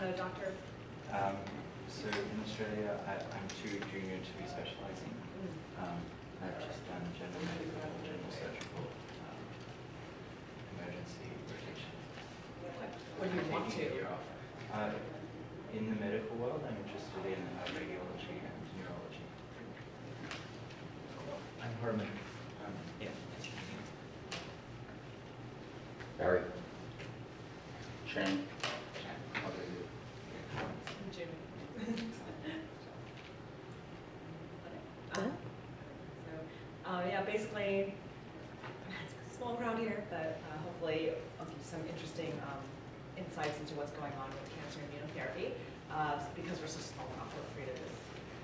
Hello, Doctor. So in Australia, I'm too junior to be specializing. I've just done general medical, general surgical, emergency rotation. What do you want to? In the medical world, I'm interested in radiology and neurology. I'm Herman. Yeah. Barry. Shane. Yeah, basically, it's a small crowd here, but hopefully I'll give some interesting insights into what's going on with cancer immunotherapy. Because we're so small, we're free to just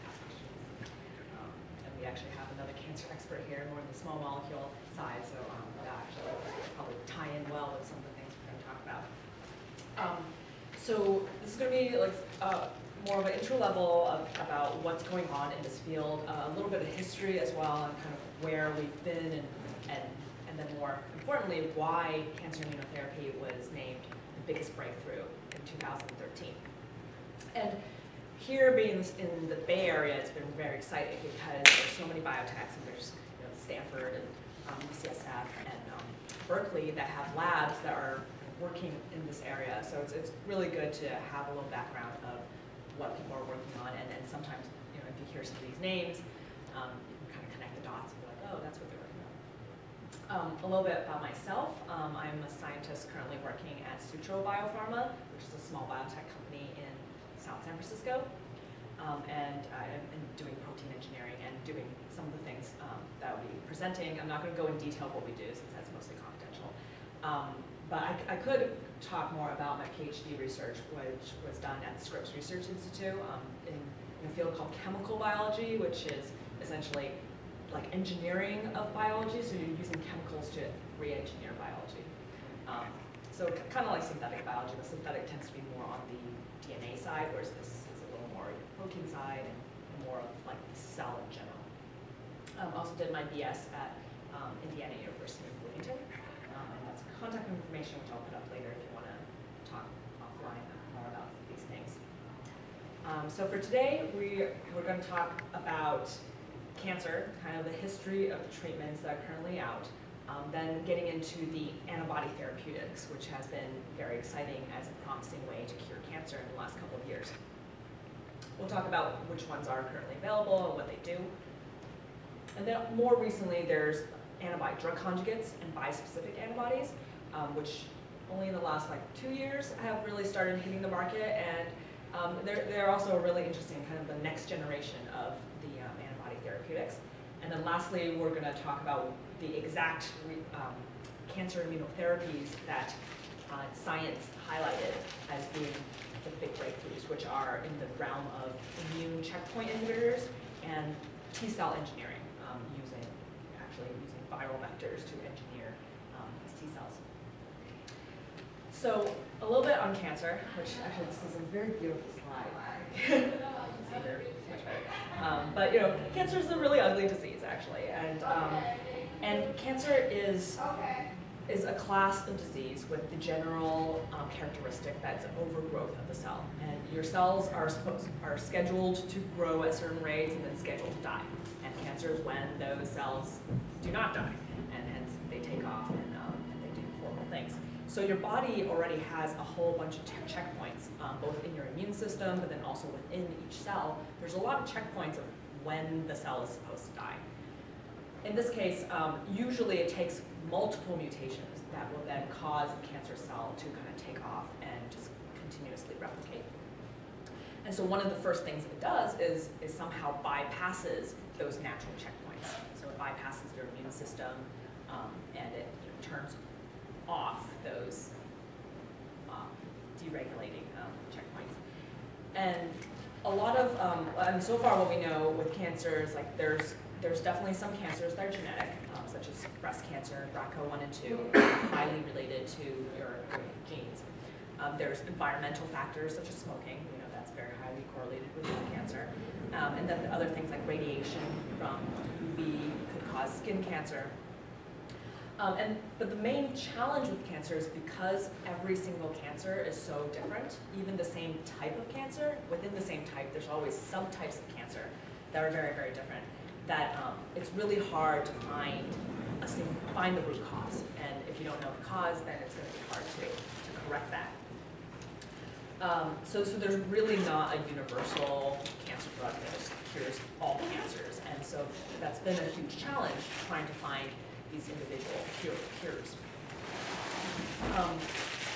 ask questions. And we actually have another cancer expert here, more on the small molecule side, so that actually probably tie in well with some of the things we're going to talk about. So this is going to be like more of an intro level about what's going on in this field, a little bit of history as well, and kind of where we've been, and then more importantly, why cancer immunotherapy was named the biggest breakthrough in 2013. And here being in the Bay Area, it's been very exciting because there's so many biotechs, and there's Stanford and UCSF and Berkeley that have labs that are working in this area. So it's really good to have a little background of what people are working on, and then sometimes, you know, if you hear some of these names, you can kind of connect the dots and be like, oh, that's what they're working on. A little bit about myself. I'm a scientist currently working at Sutro Biopharma, which is a small biotech company in South San Francisco, and I'm doing protein engineering and doing some of the things that I'll be presenting. I'm not going to go in detail what we do since that's mostly confidential. But I could talk more about my PhD research, which was done at the Scripps Research Institute in a field called chemical biology, which is essentially like engineering of biology. So you're using chemicals to re-engineer biology. So kind of like synthetic biology, but synthetic tends to be more on the DNA side, whereas this is a little more protein side and more of like the cell in general. I also did my BS at Indiana University of Bloomington. Contact information, which I'll put up later if you want to talk offline more about these things. So for today, we're going to talk about cancer, kind of the history of the treatments that are currently out, then getting into the antibody therapeutics, which has been very exciting as a promising way to cure cancer in the last couple of years. We'll talk about which ones are currently available and what they do. And then more recently, there's antibody drug conjugates and bispecific antibodies, which only in the last like 2 years have really started hitting the market, and they're also really interesting, kind of the next generation of the antibody therapeutics. And then lastly, we're going to talk about the exact cancer immunotherapies that Science highlighted as being the big breakthroughs, which are in the realm of immune checkpoint inhibitors and T-cell engineering, using viral vectors to engineer these T cells. So a little bit on cancer, which actually this is a very beautiful slide. But you know, cancer is a really ugly disease actually, and cancer is a class of disease with the general characteristic that's an overgrowth of the cell, and your cells are scheduled to grow at certain rates and then scheduled to die. And cancer is when those cells do not die, and hence they take off and they do horrible things. So your body already has a whole bunch of checkpoints, both in your immune system, but then also within each cell. There's a lot of checkpoints of when the cell is supposed to die. In this case, usually it takes multiple mutations that will then cause the cancer cell to kind of take off and just continuously replicate. And so one of the first things it does is somehow bypasses those natural checkpoints. So it bypasses your immune system, and it turns off those deregulating checkpoints. And a lot of, and so far what we know with cancer is like there's definitely some cancers that are genetic, such as breast cancer, BRCA 1 and 2, highly related to your genes. There's environmental factors such as smoking, you know, that's very highly correlated with cancer. And then the other things like radiation from UV could cause skin cancer. But the main challenge with cancer is because every single cancer is so different, even the same type of cancer, within the same type, there's always subtypes of cancer that are very, very different, that it's really hard to find the root cause. And if you don't know the cause, then it's going to be hard to correct that. So there's really not a universal cancer drug that cures all cancers. And so that's been a huge challenge, trying to find these individual cures.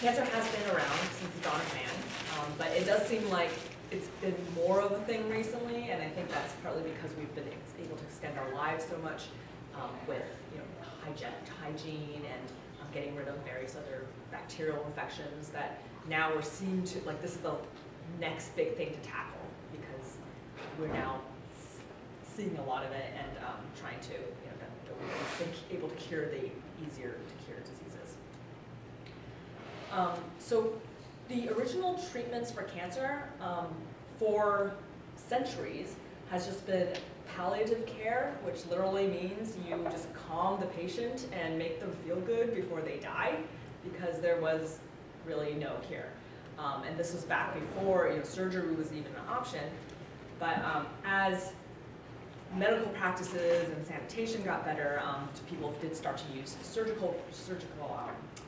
Cancer has been around since the dawn of man, but it does seem like it's been more of a thing recently, and I think that's partly because we've been able to extend our lives so much with hygiene and getting rid of various other bacterial infections, that now we're seeing to, like, this is the next big thing to tackle because we're now seeing a lot of it and trying to able to cure the easier to cure diseases. So the original treatments for cancer for centuries has just been palliative care, which literally means you just calm the patient and make them feel good before they die, because there was really no cure. And this was back before surgery was even an option. But as medical practices and sanitation got better, people did start to use surgical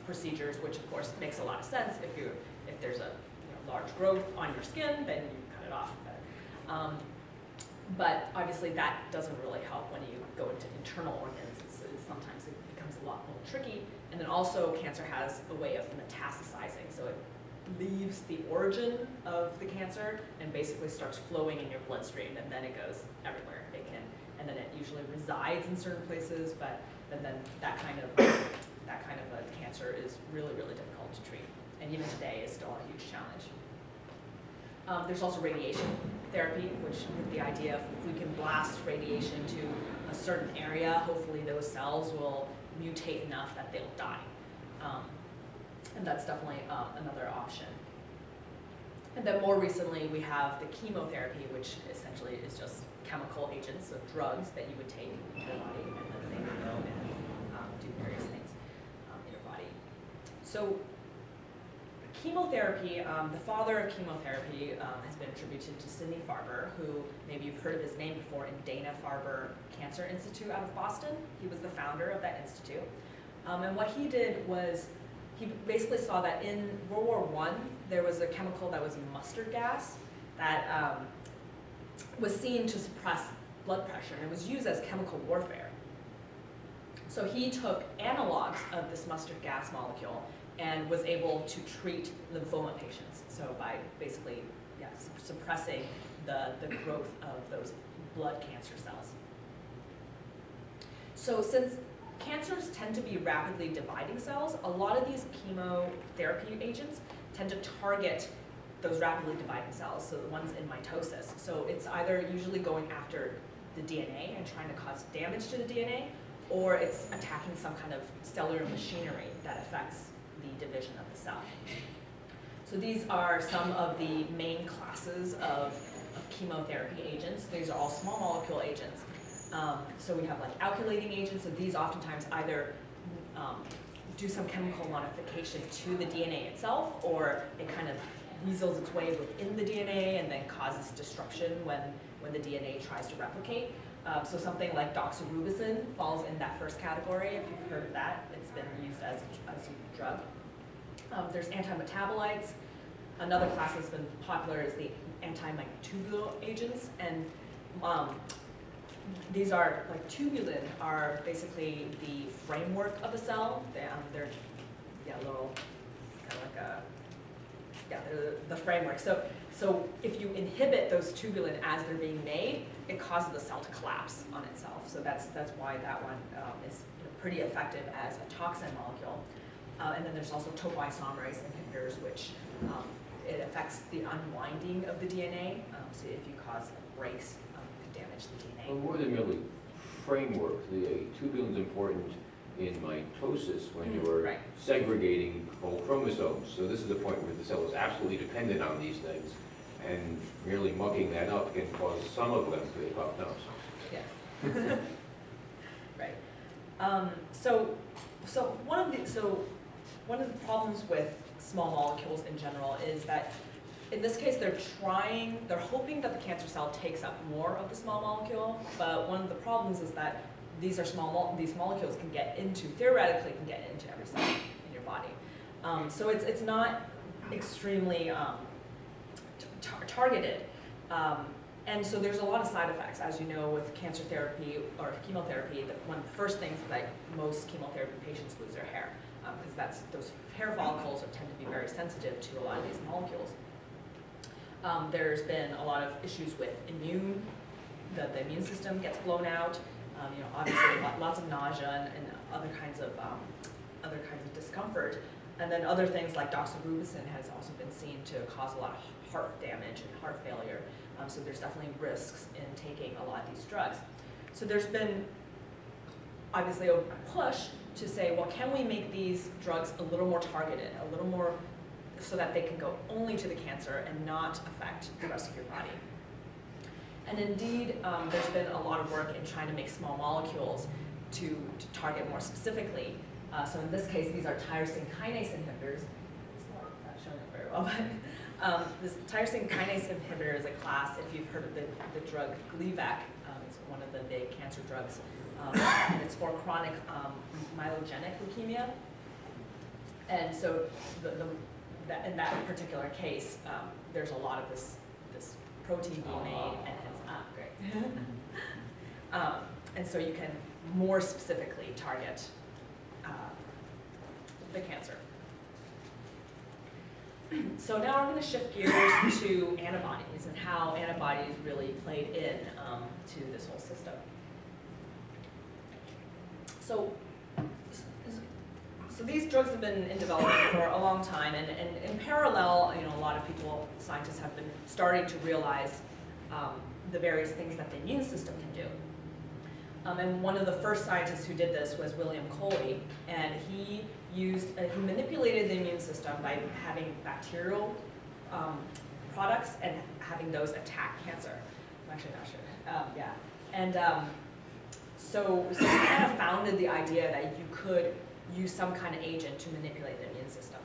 procedures, which of course makes a lot of sense. If there's a large growth on your skin, then you cut it off. But obviously that doesn't really help when you go into internal organs. Sometimes it becomes a lot more tricky. And then also cancer has a way of metastasizing, so it leaves the origin of the cancer and basically starts flowing in your bloodstream, and then it goes everywhere it can. And then it usually resides in certain places, but then that kind of a cancer is really, really difficult to treat. And even today is still a huge challenge. There's also radiation therapy, which with the idea of if we can blast radiation to a certain area, hopefully those cells will mutate enough that they'll die. And that's definitely another option. And then more recently, we have the chemotherapy, which essentially is just chemical agents, so drugs that you would take in your body, and then they would go and do various things in your body. So chemotherapy, the father of chemotherapy has been attributed to Sidney Farber, who maybe you've heard of his name before, in Dana-Farber Cancer Institute out of Boston. He was the founder of that institute. And what he did was, he basically saw that in World War I, there was a chemical that was mustard gas that was seen to suppress blood pressure, and it was used as chemical warfare. So he took analogs of this mustard gas molecule and was able to treat lymphoma patients, so by basically suppressing the growth of those blood cancer cells. So since cancers tend to be rapidly dividing cells, a lot of these chemotherapy agents tend to target those rapidly dividing cells, so the ones in mitosis. So it's either usually going after the DNA and trying to cause damage to the DNA, or it's attacking some kind of cellular machinery that affects the division of the cell. So these are some of the main classes of chemotherapy agents. These are all small molecule agents. So we have like alkylating agents, and these oftentimes either do some chemical modification to the DNA itself, or it kind of weasels its way within the DNA and then causes disruption when the DNA tries to replicate. So something like doxorubicin falls in that first category, if you've heard of that. It's been used as a drug. There's antimetabolites. Another class that's been popular is the antimicrotubule agents, and these are, like, tubulin are basically the framework of a cell. They're little, kind of like a, they're the framework. So if you inhibit those tubulin as they're being made, it causes the cell to collapse on itself. So that's why that one is pretty effective as a toxin molecule. And then there's also topoisomerase inhibitors, which it affects the unwinding of the DNA. So if you cause breaks, damage the DNA. Well, more than merely framework, the tubulin's important in mitosis when you're segregating whole chromosomes. So this is the point where the cell is absolutely dependent on these things, and merely mucking that up can cause some of them to be popped up. Yes. Right. So So one of the problems with small molecules in general is that in this case they're hoping that the cancer cell takes up more of the small molecule, but one of the problems is that these molecules can get into, theoretically can get into every cell in your body. So it's not extremely targeted. And so there's a lot of side effects, as you know, with cancer therapy or chemotherapy. One of the first things is that most chemotherapy patients lose their hair, because those hair follicles tend to be very sensitive to a lot of these molecules. There's been a lot of issues with the immune system gets blown out. You know, obviously lots of nausea and other kinds of discomfort. And then other things like doxorubicin has also been seen to cause a lot of heart damage and heart failure. So there's definitely risks in taking a lot of these drugs. So there's been obviously a push to say, well, can we make these drugs a little more targeted, a little more so that they can go only to the cancer and not affect the rest of your body? And indeed, there's been a lot of work in trying to make small molecules to target more specifically. So in this case, these are tyrosine kinase inhibitors. It's not showing up very well, but this tyrosine kinase inhibitor is a class, if you've heard of the drug Gleevec. It's one of the big cancer drugs, and it's for chronic myelogenic leukemia. And so in that particular case, there's a lot of this protein being made, and it's not great. And so you can more specifically target the cancer. So now we're going to shift gears to antibodies and how antibodies really played in to this whole system. So these drugs have been in development for a long time, and in parallel, you know, a lot of people, scientists have been starting to realize the various things that the immune system can do. And one of the first scientists who did this was William Coley, and he manipulated the immune system by having bacterial products and having those attack cancer. I'm actually not sure. Yeah, and so he kind of founded the idea that you could use some kind of agent to manipulate the immune system.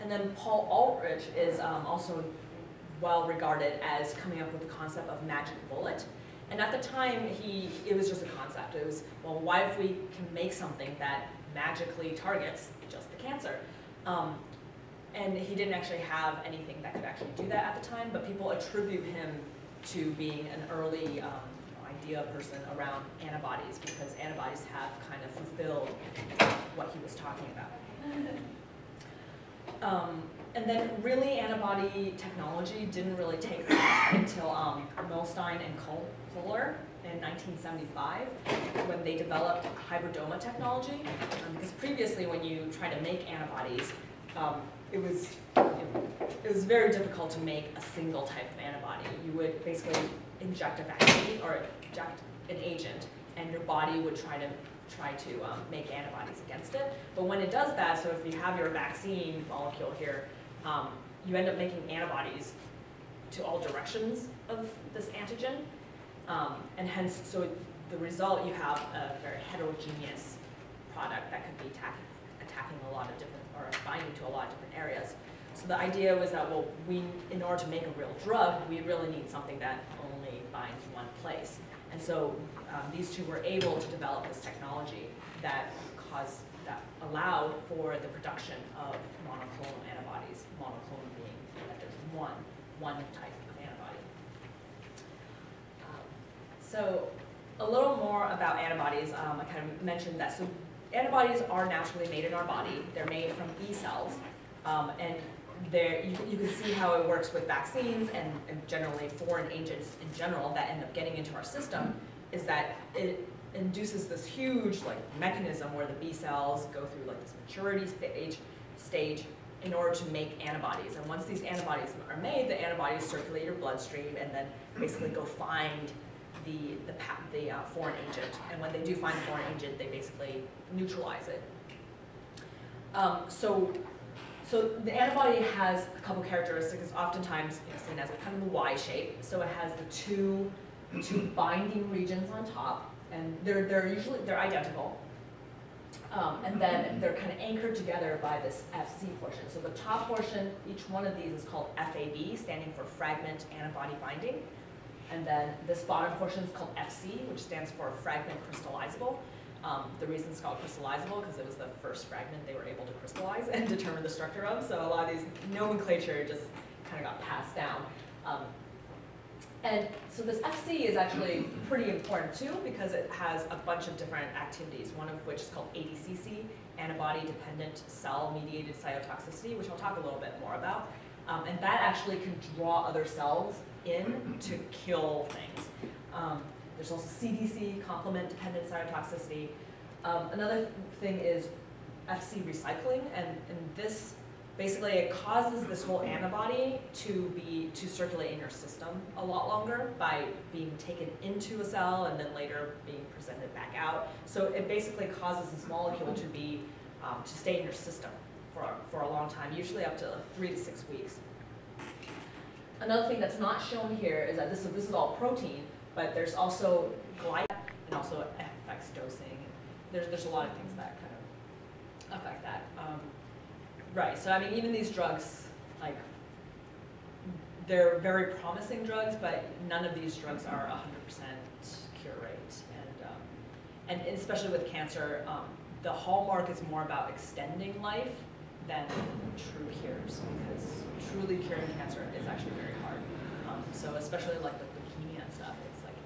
And then Paul Ehrlich is also well regarded as coming up with the concept of magic bullet. And at the time, it was just a concept. It was, well, what if we can make something that magically targets just the cancer? And he didn't actually have anything that could actually do that at the time, but people attribute him to being an early idea person around antibodies, because antibodies have kind of fulfilled what he was talking about. And then really antibody technology didn't really take off until Milstein and Kohler in 1975 when they developed hybridoma technology. Because previously when you try to make antibodies, it was very difficult to make a single type of antibody. You would basically inject a vaccine or inject an agent, and your body would try to make antibodies against it. But when it does that, so if you have your vaccine molecule here, you end up making antibodies to all directions of this antigen. And hence, so the result, you have a very heterogeneous product that could be attacking a lot of different, or binding to a lot of different areas. So the idea was that, well, in order to make a real drug, we really need something that only binds one place. And so these two were able to develop this technology that allowed for the production of monoclonal antibodies, monoclonal being that there's one type of antibody. So a little more about antibodies. I kind of mentioned that. So antibodies are naturally made in our body. They're made from B cells. And you can see how it works with vaccines and generally foreign agents in general that end up getting into our system, is that it induces this huge mechanism where the B cells go through this maturity stage in order to make antibodies. And once these antibodies are made, the antibodies circulate your bloodstream and then basically go find the foreign agent. And when they do find the foreign agent, they basically neutralize it. So the antibody has a couple characteristics. It's oftentimes seen as kind of a Y shape. So it has the two binding regions on top, and they're usually identical. And then they're kind of anchored together by this FC portion. So the top portion, each one of these is called FAB, standing for fragment antibody binding. And then this bottom portion is called FC, which stands for fragment crystallizable. The reason it's called crystallizable because it was the first fragment they were able to crystallize and determine the structure of. So a lot of these nomenclature just kind of got passed down. And so this FC is actually pretty important too because it has a bunch of different activities, one of which is called ADCC, antibody-dependent cell-mediated cytotoxicity, which I'll talk a little bit more about. And that actually can draw other cells in to kill things. There's also CDC, complement-dependent cytotoxicity. Another thing is FC recycling, and this basically it causes this whole antibody to circulate in your system a lot longer by being taken into a cell and then later being presented back out. So it basically causes this molecule to be to stay in your system for a long time, usually up to 3 to 6 weeks. Another thing that's not shown here is that this is all protein, but there's also glycan and also it affects dosing. There's a lot of things that kind of affect that. Right, so I mean, even these drugs, like, they're very promising drugs, but none of these drugs are 100% cure rate. And especially with cancer, the hallmark is more about extending life than true cures, because truly curing cancer is actually very hard. So especially like with leukemia and stuff, it's like,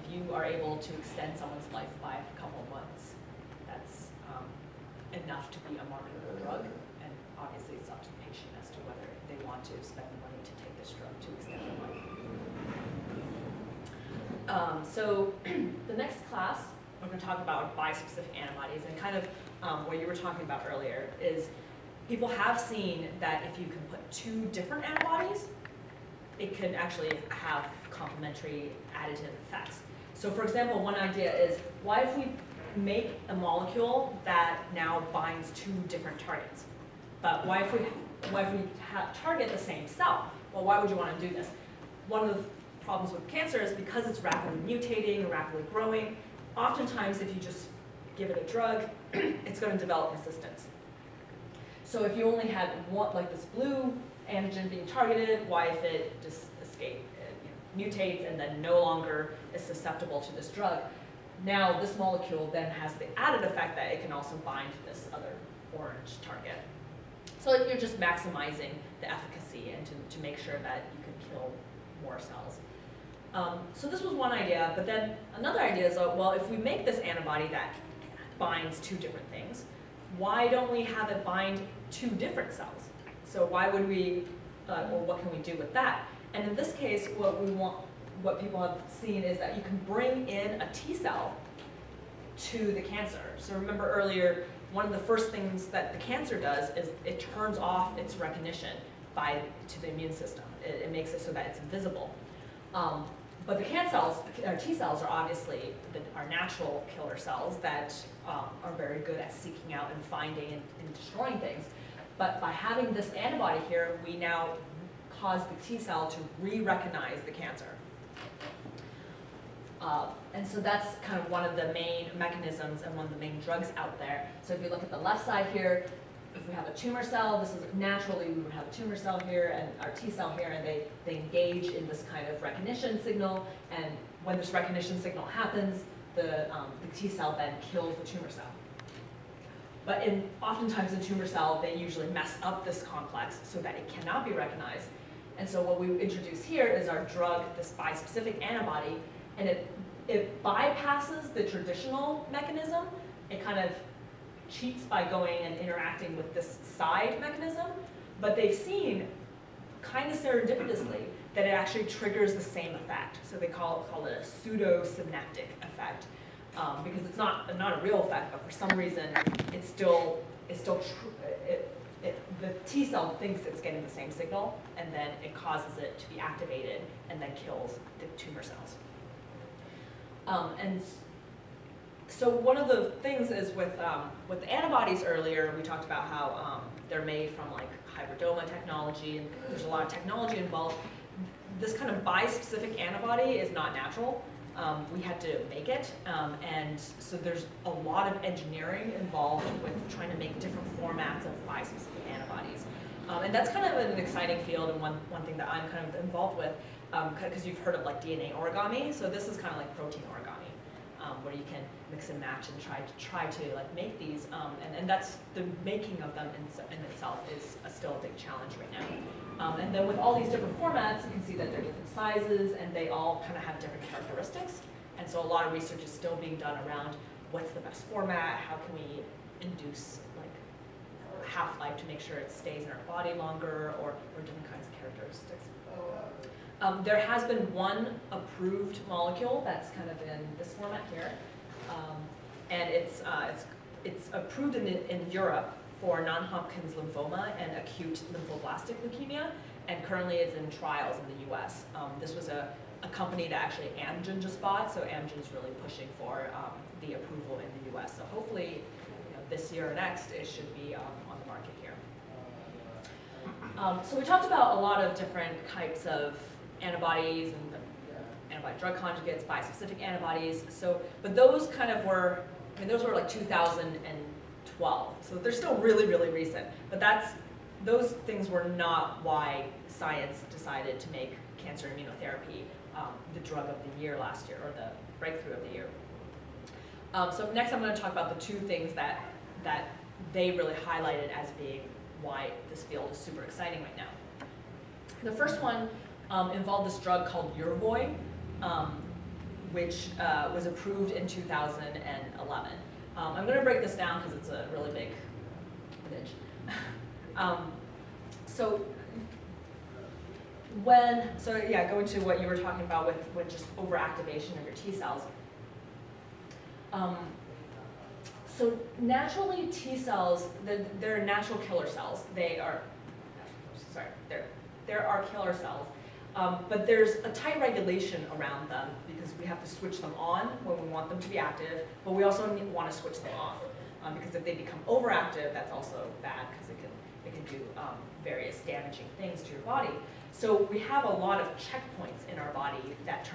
if you are able to extend someone's life by a couple of months, that's enough to be a marketable drug. Obviously, it's up to the patient as to whether they want to spend the money to take this drug to extend their life. So the next class, we're going to talk about bispecific antibodies, and kind of what you were talking about earlier is people have seen that if you can put two different antibodies, it can actually have complementary additive effects. So for example, one idea is, why if we make a molecule that now binds two different targets? But why if we target the same cell? Well, why would you want to do this? One of the problems with cancer is because it's rapidly mutating and rapidly growing, oftentimes if you just give it a drug, it's going to develop resistance. So if you only had one, like this blue antigen being targeted, why if it just escapes, you know, mutates and then no longer is susceptible to this drug? Now this molecule then has the added effect that it can also bind this other orange target. So like you're just maximizing the efficacy and to make sure that you can kill more cells. So this was one idea, but then another idea is, well, if we make this antibody that binds two different things, why don't we have it bind two different cells? So why would we, or what can we do with that? And in this case, what people have seen is that you can bring in a T cell to the cancer. So remember earlier, one of the first things that the cancer does is it turns off its recognition to the immune system. It makes it so that it's invisible. But the cancer cells, or T cells, are obviously our natural killer cells that are very good at seeking out and finding and destroying things. But by having this antibody here, we now cause the T cell to re-recognize the cancer. And so that's kind of one of the main mechanisms and one of the main drugs out there. So if you look at the left side here, if we have a tumor cell, this is naturally we would have a tumor cell here and our T cell here, and they engage in this kind of recognition signal. And when this recognition signal happens, the T cell then kills the tumor cell. But oftentimes in tumor cell, they usually mess up this complex so that it cannot be recognized. And so what we introduce here is our drug, this bispecific antibody, and it bypasses the traditional mechanism. It kind of cheats by going and interacting with this side mechanism, but they've seen kind of serendipitously that it actually triggers the same effect. So they call it a pseudosynaptic effect because it's not a real effect, but for some reason the T cell thinks it's getting the same signal, and then it causes it to be activated and then kills the tumor cells. And so one of the things is with antibodies earlier, we talked about how they're made from like hybridoma technology, and there's a lot of technology involved. This kind of bispecific antibody is not natural. We had to make it, and so there's a lot of engineering involved with trying to make different formats of bispecific antibodies. And that's kind of an exciting field, and one thing that I'm kind of involved with, because you've heard of like DNA origami, so this is kind of like protein origami, where you can mix and match and try to like make these, and that's the making of them in itself is still a big challenge right now. And then with all these different formats, you can see that they're different sizes and they all kind of have different characteristics. And so a lot of research is still being done around what's the best format, how can we induce like half-life to make sure it stays in our body longer, or different kinds of characteristics. There has been one approved molecule that's kind of in this format here. And it's approved in Europe for non-Hodgkin's lymphoma and acute lymphoblastic leukemia, and currently it's in trials in the US. This was a company that actually Amgen just bought, so Amgen's really pushing for the approval in the US. So hopefully this year or next, it should be on the market here. So we talked about a lot of different types of antibodies, and antibody-drug conjugates, bispecific antibodies, so, but those kind of were, I mean, those were like 2012. So they're still really, really recent, but those things were not why Science decided to make cancer immunotherapy the drug of the year last year, or the breakthrough of the year. So next I'm going to talk about the two things that they really highlighted as being why this field is super exciting right now. The first one involved this drug called Yervoy, which was approved in 2011. I'm going to break this down because it's a really big image. So going to what you were talking about with just overactivation of your T cells. So naturally, T cells, they're natural killer cells. There are killer cells, but there's a tight regulation around them because we have to switch them on when we want them to be active, but we also want to switch them off because if they become overactive, that's also bad because it can do various damaging things to your body. So we have a lot of checkpoints in our body that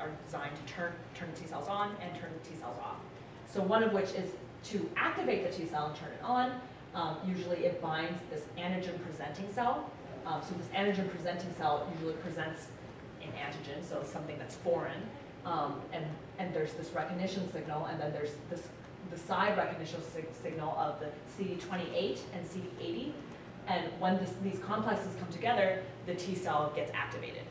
are designed to turn T cells on and turn T cells off. So one of which is to activate the T cell and turn it on. Usually it binds this antigen-presenting cell. So this antigen-presenting cell usually presents an antigen, so something that's foreign, and there's this recognition signal, and then there's the side recognition signal of the CD28 and CD80, and when these complexes come together, the T cell gets activated.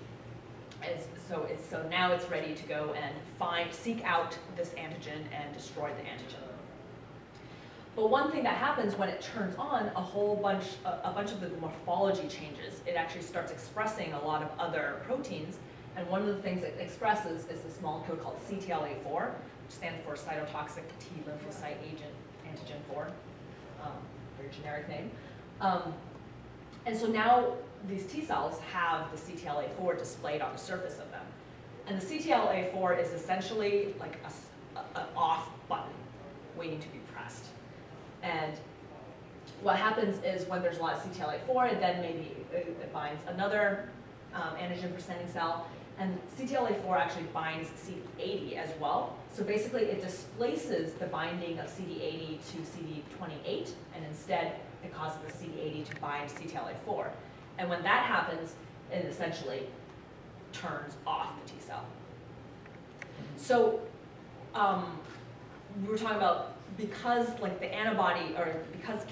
So now it's ready to go and seek out this antigen and destroy the antigen. But one thing that happens when it turns on, a bunch of the morphology changes. It actually starts expressing a lot of other proteins, and one of the things it expresses is this molecule called CTLA-4, which stands for cytotoxic T lymphocyte agent antigen 4, very generic name. And so now these T cells have the CTLA-4 displayed on the surface of them, and the CTLA-4 is essentially like an off button waiting to be pressed. And what happens is when there's a lot of CTLA-4, and then maybe it binds another antigen-presenting cell, and CTLA-4 actually binds CD80 as well. So basically it displaces the binding of CD80 to CD28, and instead it causes the CD80 to bind CTLA-4. And when that happens, it essentially turns off the T cell. So we were talking about, because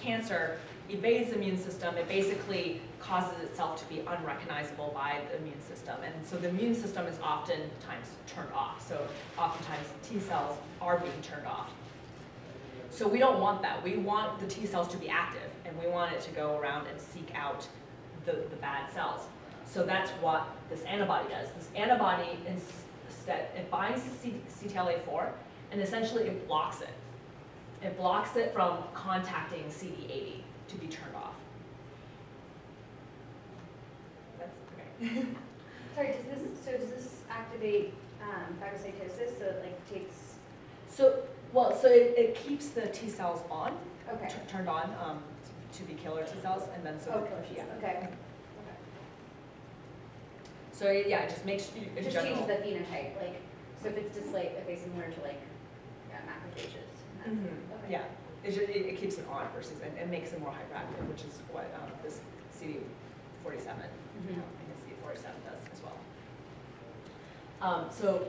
cancer evades the immune system, it basically causes itself to be unrecognizable by the immune system. And so the immune system is oftentimes turned off. So oftentimes T cells are being turned off. So we don't want that. We want the T cells to be active, and we want it to go around and seek out the bad cells. So that's what this antibody does. This antibody, instead, it binds to CTLA-4, and essentially it blocks it. It blocks it from contacting CD80 to be turned off. That's okay. Sorry, does this activate phagocytosis? So it like takes. So it keeps the T cells on, okay, turned on to be killer T cells, and then so. Okay. Yeah. Okay. So yeah, it just makes you. It just changes the phenotype, like. So if it's displayed, okay, similar to like macrophages. Mm-hmm. Okay. Yeah, it keeps them on versus, and makes them more hyperactive, which is what this CD47, mm-hmm. I guess CD47 does as well. So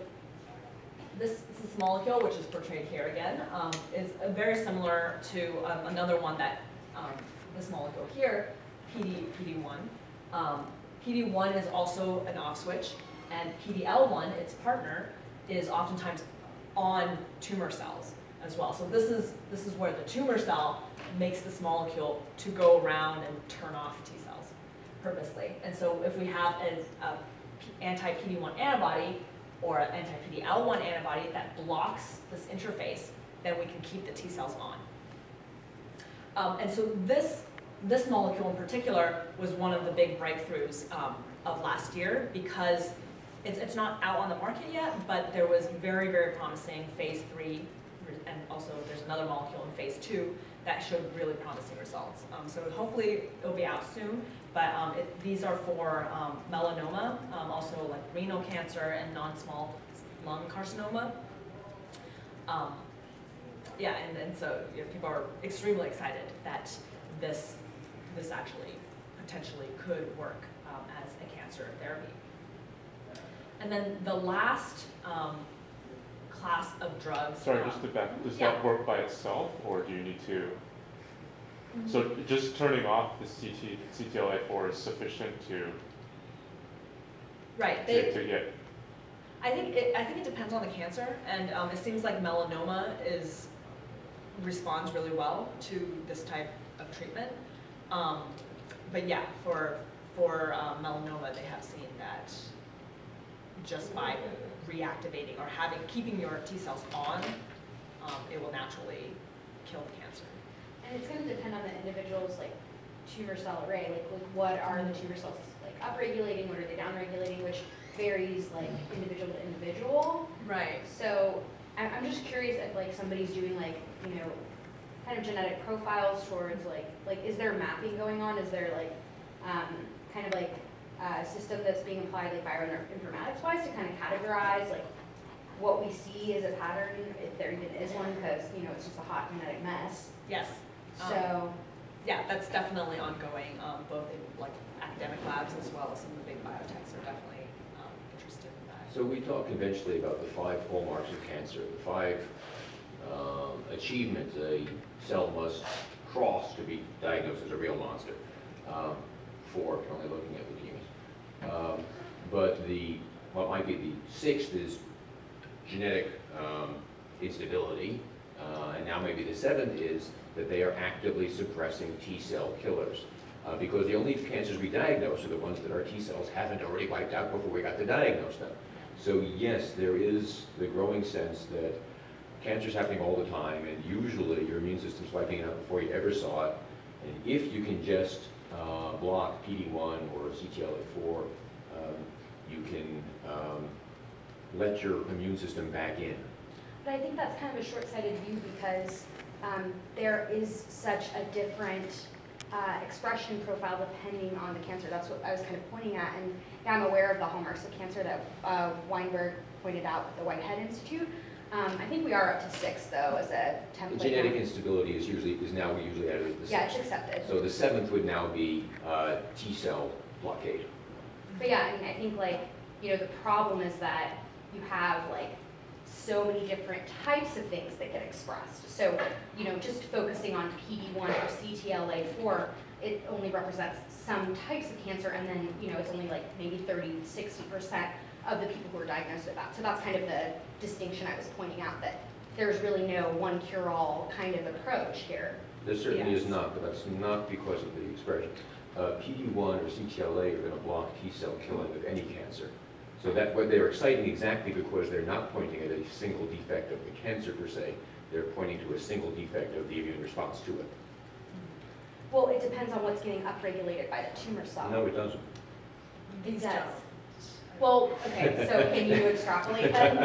this molecule, which is portrayed here again, is very similar to another one that, this molecule here, PD-1. PD-1 is also an off switch, and PD-L1, its partner, is oftentimes on tumor cells as well. So this is where the tumor cell makes this molecule to go around and turn off T cells purposely. And so if we have an anti-PD-1 antibody or an anti-PD-L1 antibody that blocks this interface, then we can keep the T cells on. And so this molecule in particular was one of the big breakthroughs of last year, because it's not out on the market yet, but there was very, very promising phase 3, and also there's another molecule in phase 2 that showed really promising results. So hopefully it'll be out soon, but these are for melanoma, also like renal cancer and non-small lung carcinoma. Yeah, and so you know, people are extremely excited that this actually potentially could work as a cancer therapy. And then the last class of drugs. Sorry, just to back, does that work by itself, or do you need to? Mm-hmm. So just turning off the CTLA-4 is sufficient to. Right. To get. I think it depends on the cancer, and it seems like melanoma responds really well to this type of treatment. But yeah, for melanoma, they have seen that just by reactivating or keeping your T cells on, it will naturally kill the cancer. And it's going to depend on the individual's like tumor cell array. Like what are the tumor cells like upregulating? What are they downregulating? Which varies like individual to individual. Right. So I'm just curious if like somebody's doing like kind of genetic profiles towards like is there mapping going on? Is there like kind of like a system that's being applied like bioinformatics wise to kind of categorize like what we see as a pattern, if there even is one, because it's just a hot genetic mess. Yes. So yeah, that's definitely ongoing, both in like academic labs as well as some of the big biotechs are definitely interested in that. So we talked eventually about the 5 hallmarks of cancer, the 5 achievements a cell must cross to be diagnosed as a real monster. 4, if you're only looking at leukemias. But what might be the 6th is genetic instability, and now maybe the 7th is that they are actively suppressing T cell killers, because the only cancers we diagnose are the ones that our T cells haven't already wiped out before we got to diagnose them. So yes, there is the growing sense that cancer's happening all the time, and usually your immune system's wiping it out before you ever saw it. And if you can just block PD-1 or CTLA-4, you can let your immune system back in. But I think that's kind of a short-sighted view, because there is such a different expression profile depending on the cancer. That's what I was kind of pointing at, and yeah, I'm aware of the hallmarks of cancer that Weinberg pointed out at the Whitehead Institute. I think we are up to 6, though, as a template. The genetic instability is now usually added to the 6th. Yeah, it's accepted. So the 7th would now be T cell blockade. But yeah, I mean, I think like the problem is that you have like so many different types of things that get expressed. So just focusing on PD-1 or CTLA-4, it only represents some types of cancer, and then it's only like maybe 30–60% of the people who are diagnosed with that. So that's kind of the distinction I was pointing out, that there's really no one cure-all kind of approach here. There certainly is not, but that's not because of the expression. PD-1 or CTLA are going to block T-cell killing of any cancer. So that what they're exciting exactly because they're not pointing at a single defect of the cancer per se, they're pointing to a single defect of the immune response to it. Well, it depends on what's getting upregulated by the tumor cell. No, it doesn't. It does. Well, okay, so can you extrapolate then?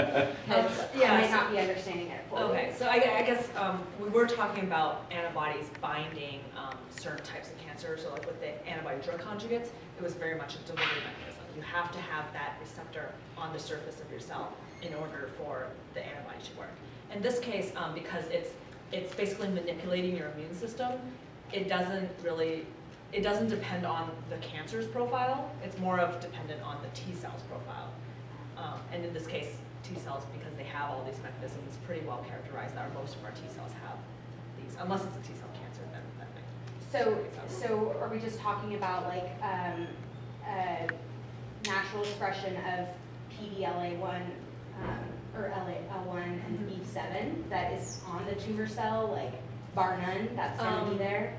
I might not be understanding it fully. Okay, so I guess we were talking about antibodies binding certain types of cancer, so like with the antibody-drug conjugates, it was very much a delivery mechanism. You have to have that receptor on the surface of your cell in order for the antibody to work. In this case, because it's basically manipulating your immune system, it doesn't depend on the cancer's profile. It's more of dependent on the T cell's profile. And in this case, T cells, because they have all these mechanisms pretty well characterized, that most of our T cells have these, unless it's a T cell cancer, then that makes sense. So are we just talking about like natural expression of PD-L1 or L1 and B7 that is on the tumor cell, like bar none, that's going to be there?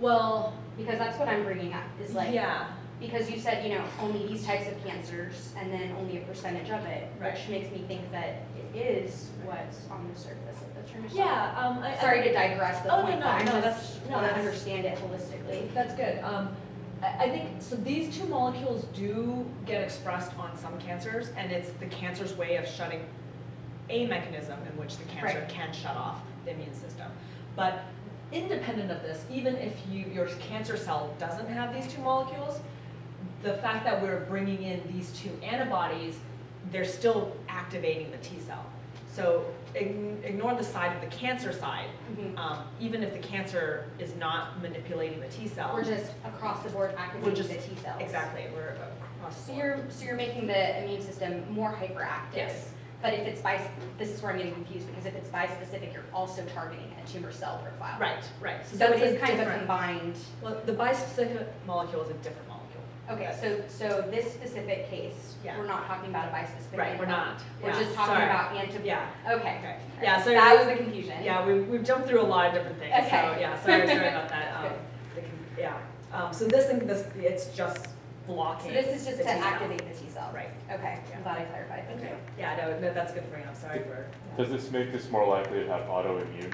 Well, because that's what I'm bringing up, is like, yeah. Because you said, you know, only these types of cancers and then only a percentage of it, right, which makes me think that it is what's on the surface of the tumor cell. Yeah. Sorry to digress the point, but I just want to understand it holistically. That's good. I think, so these two molecules do get expressed on some cancers, and it's the cancer's way of shutting a mechanism in which the cancer can shut off the immune system. But independent of this, even if your cancer cell doesn't have these two molecules, the fact that we're bringing in these two antibodies, they're still activating the T cell. So ignore the side of the cancer side, even if the cancer is not manipulating the T cell. We're just across the board activating the T cells. Exactly, we're across the board. So you're making the immune system more hyperactive. Yes. But if it's by, this is where I'm getting confused, because if it's bispecific, you're also targeting a tumor cell profile. Right, right. So it is kind of a combined. Well, the bispecific molecule is a different molecule. Okay, so this specific case, we're not talking about a bispecific. Right, we're not. We're just talking about antibody. Yeah. Okay. Okay. Yeah. So that was the confusion. Yeah, we've jumped through a lot of different things. Okay. So yeah, sorry about that. Yeah. So this and this, it's just blocking. So this is just to activate the T cell. Right. Okay. Yeah. I'm glad I clarified. Okay. Yeah. No, that's good for you. I'm sorry for. Does this make this more likely to have autoimmune?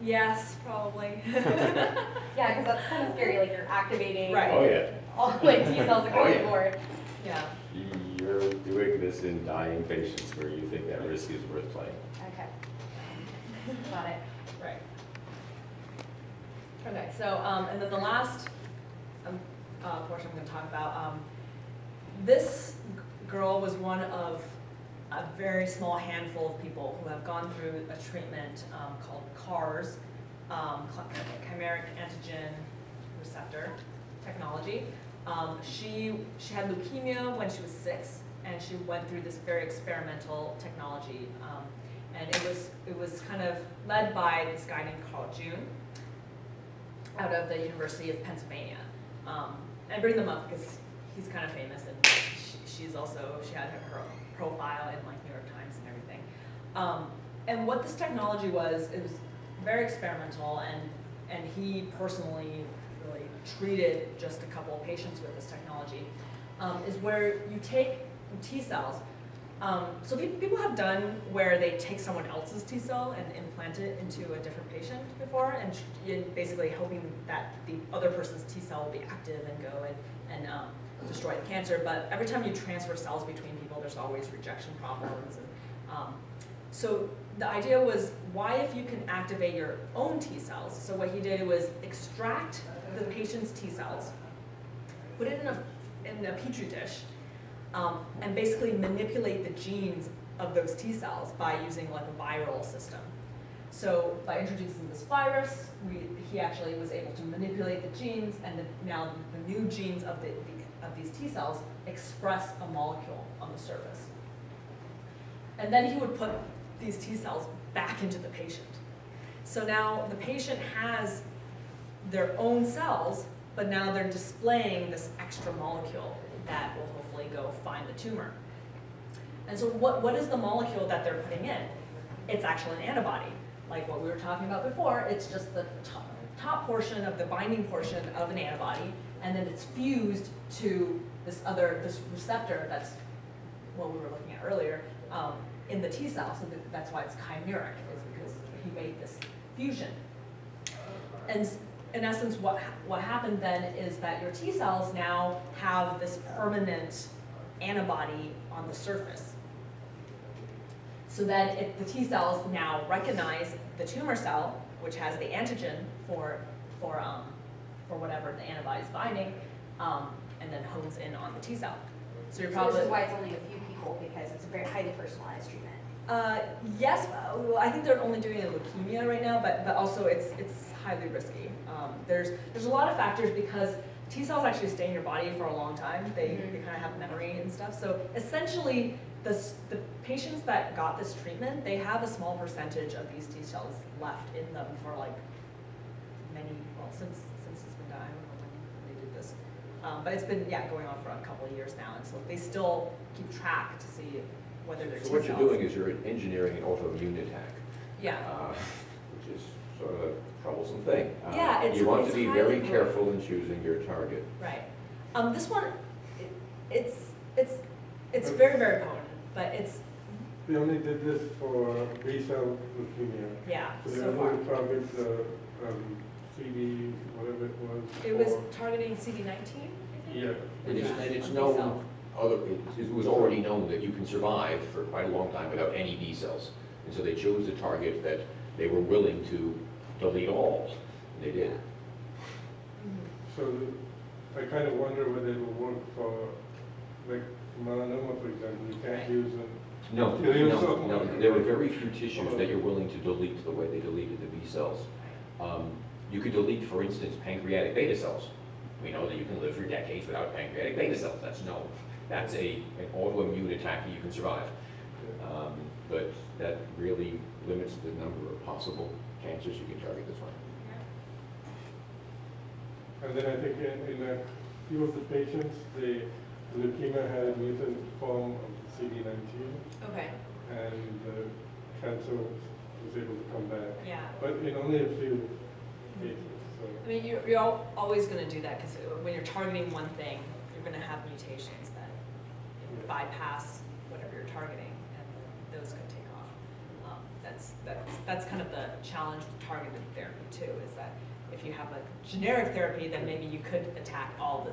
Yes, probably. Yeah, because that's kind of scary. Like, you're activating all like T cells across the board. Yeah. You're doing this in dying patients where you think that risk is worth playing. Okay. Got it. Right. Okay. So, and then the last portion I'm going to talk about. This girl was one of a very small handful of people who have gone through a treatment called CARS, chimeric antigen receptor technology. She had leukemia when she was 6, and she went through this very experimental technology, and it was kind of led by this guy named Carl June out of the University of Pennsylvania. I bring them up because he's kind of famous, and she had her own profile in like New York Times and everything. And what this technology was, it was very experimental, and he personally really treated just a couple of patients with this technology, is where you take T cells. So people have done where they take someone else's T cell and implant it into a different patient before, and basically hoping that the other person's T cell will be active and go and destroy the cancer. But every time you transfer cells between people, there's always rejection problems. And, so the idea was, why if you can activate your own T cells? So what he did was extract the patient's T cells, put it in a petri dish, and basically manipulate the genes of those T cells by using like a viral system. So by introducing this virus, he actually was able to manipulate the genes, and now the new genes of these T cells express a molecule on the surface. And then he would put these T cells back into the patient. So now the patient has their own cells, but now they're displaying this extra molecule that will hopefully go find the tumor. And so what is the molecule that they're putting in? It's actually an antibody. Like what we were talking about before, it's just the top portion of the binding portion of an antibody, and then it's fused to this receptor that's what we were looking at earlier in the T cell. So that's why it's chimeric, is because he made this fusion. And in essence, what happened then is that your T cells now have this permanent antibody on the surface. So then the T cells now recognize the tumor cell, which has the antigen for whatever the antibody is binding, and then hones in on the T cell. So you're probably— so this is why it's only a few people, because it's a very highly personalized treatment. Yes, well, I think they're only doing it in leukemia right now, but also it's highly risky. There's a lot of factors because T cells actually stay in your body for a long time. They kind of have memory and stuff. So essentially, the patients that got this treatment, they have a small percentage of these T cells left in them for like many— well, since it's been done, I don't know when they did this, but it's been going on for a couple of years now, and so they still keep track to see whether they're— so what you're doing is you're engineering an autoimmune attack. Yeah. Which is sort of a troublesome thing. Yeah, it's— you want to be very careful in choosing your target. Right. This one, it's very, very common, but it's— we only did this for B-cell leukemia. Yeah. So the only targets CD, whatever it was. It was targeting CD19, I think? Yeah. And it's known— it was already known that you can survive for quite a long time without any B cells. And so they chose the target that they were willing to delete all. And they did. So I kind of wonder whether it would work for, like, melanoma, for example. You can't use them. No. There were very few tissues that you're willing to delete the way they deleted the B cells. You could delete, for instance, pancreatic beta cells. We know that you can live for decades without pancreatic beta cells. That's known. That's an autoimmune attack that you can survive. But that really limits the number of possible cancers you can target this way. And then I think in a few of the patients, the leukemia had a mutant form of CD19. Okay. And the cancer was able to come back. Yeah. But in only a few cases. So. I mean, you're always going to do that, because when you're targeting one thing, you're going to have mutations that bypass whatever you're targeting, and those could take off. That's kind of the challenge with targeted therapy too, is that if you have a generic therapy, then maybe you could attack all the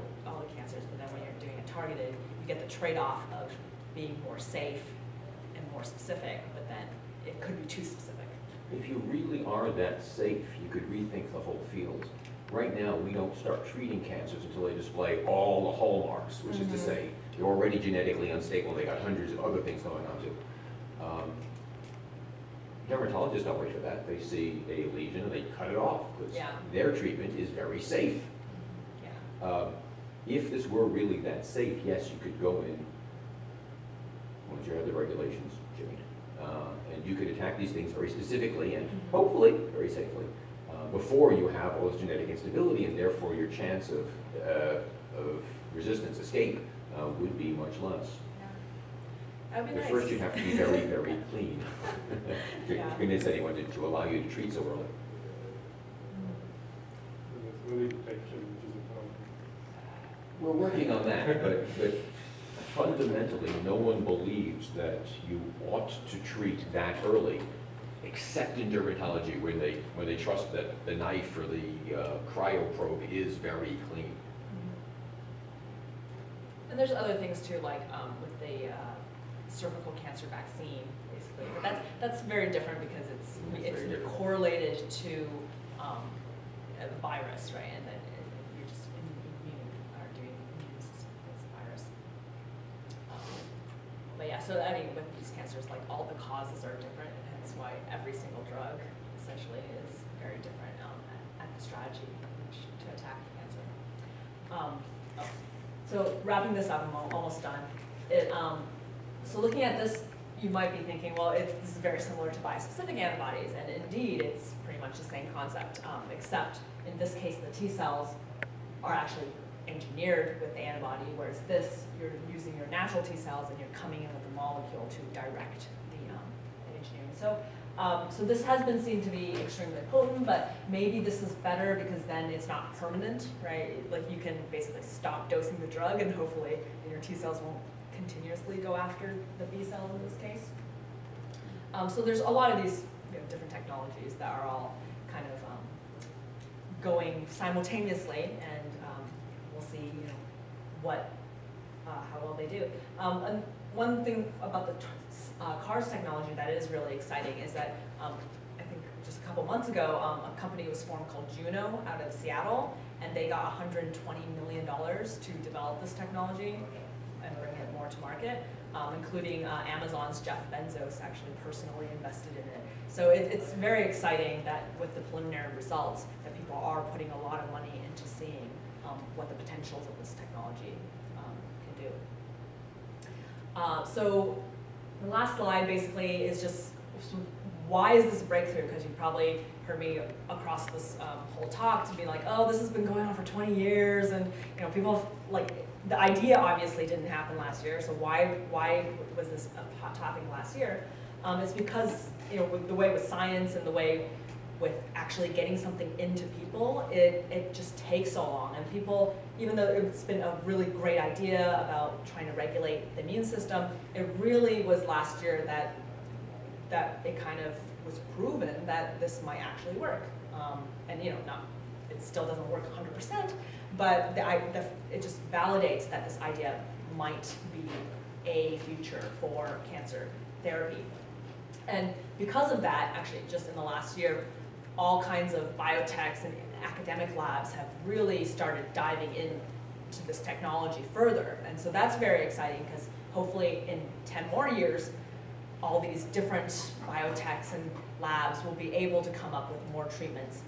cancers, but then when you're doing it targeted, you get the trade-off of being more safe and more specific, but then it could be too specific. If you really are that safe, you could rethink the whole field. Right now, we don't start treating cancers until they display all the hallmarks, which is to say, they're already genetically unstable. They got hundreds of other things going on too. Dermatologists don't wait for that. They see a lesion and they cut it off because their treatment is very safe. Yeah. If this were really that safe, yes, you could go in once you have the regulations, Jimmy. And you could attack these things very specifically and hopefully very safely before you have all this genetic instability, and therefore your chance of resistance escape would be much less. Yeah. But nice. First, you'd have to be very, very clean to convince anyone to allow you to treat so early. We're working on that, but fundamentally, no one believes that you ought to treat that early, except in dermatology, where they trust that the knife or the cryoprobe is very clean. And there's other things too, like with the cervical cancer vaccine, basically. But that's very different because it's correlated to a virus, right? And then you're just immune or doing immune system against the virus. But yeah, so I mean, with these cancers, like all the causes are different, and hence why every single drug essentially is very different at the strategy to attack the cancer. So wrapping this up, I'm almost done. So looking at this, you might be thinking, well, this is very similar to bispecific antibodies, and indeed, it's pretty much the same concept, except in this case, the T cells are actually engineered with the antibody, whereas this, you're using your natural T cells and you're coming in with a molecule to direct the engineering. So this has been seen to be extremely potent, but maybe this is better because then it's not permanent, right? Like you can basically stop dosing the drug and hopefully your T cells won't continuously go after the B cell in this case. So there's a lot of these different technologies that are all kind of going simultaneously, and we'll see how well they do. And one thing about the CARS technology that is really exciting is that I think just a couple months ago, a company was formed called Juno out of Seattle, and they got $120 million to develop this technology and bring it more to market, including Amazon's Jeff Bezos actually personally invested in it. So it's very exciting that with the preliminary results that people are putting a lot of money into seeing what the potentials of this technology can do. So the last slide basically is just why is this breakthrough? Because you probably heard me across this whole talk to be like, oh, this has been going on for 20 years, and you know, people like the idea obviously didn't happen last year. So why was this a hot topic last year? It's because you know with the way with science and the way with actually getting something into people, it just takes so long. And people, even though it's been a really great idea about trying to regulate the immune system, it really was last year that it kind of was proven that this might actually work. And you know, it still doesn't work 100%, but it just validates that this idea might be a future for cancer therapy. And because of that, actually just in the last year, all kinds of biotechs and academic labs have really started diving into this technology further. And so that's very exciting because hopefully in 10 more years, all these different biotechs and labs will be able to come up with more treatments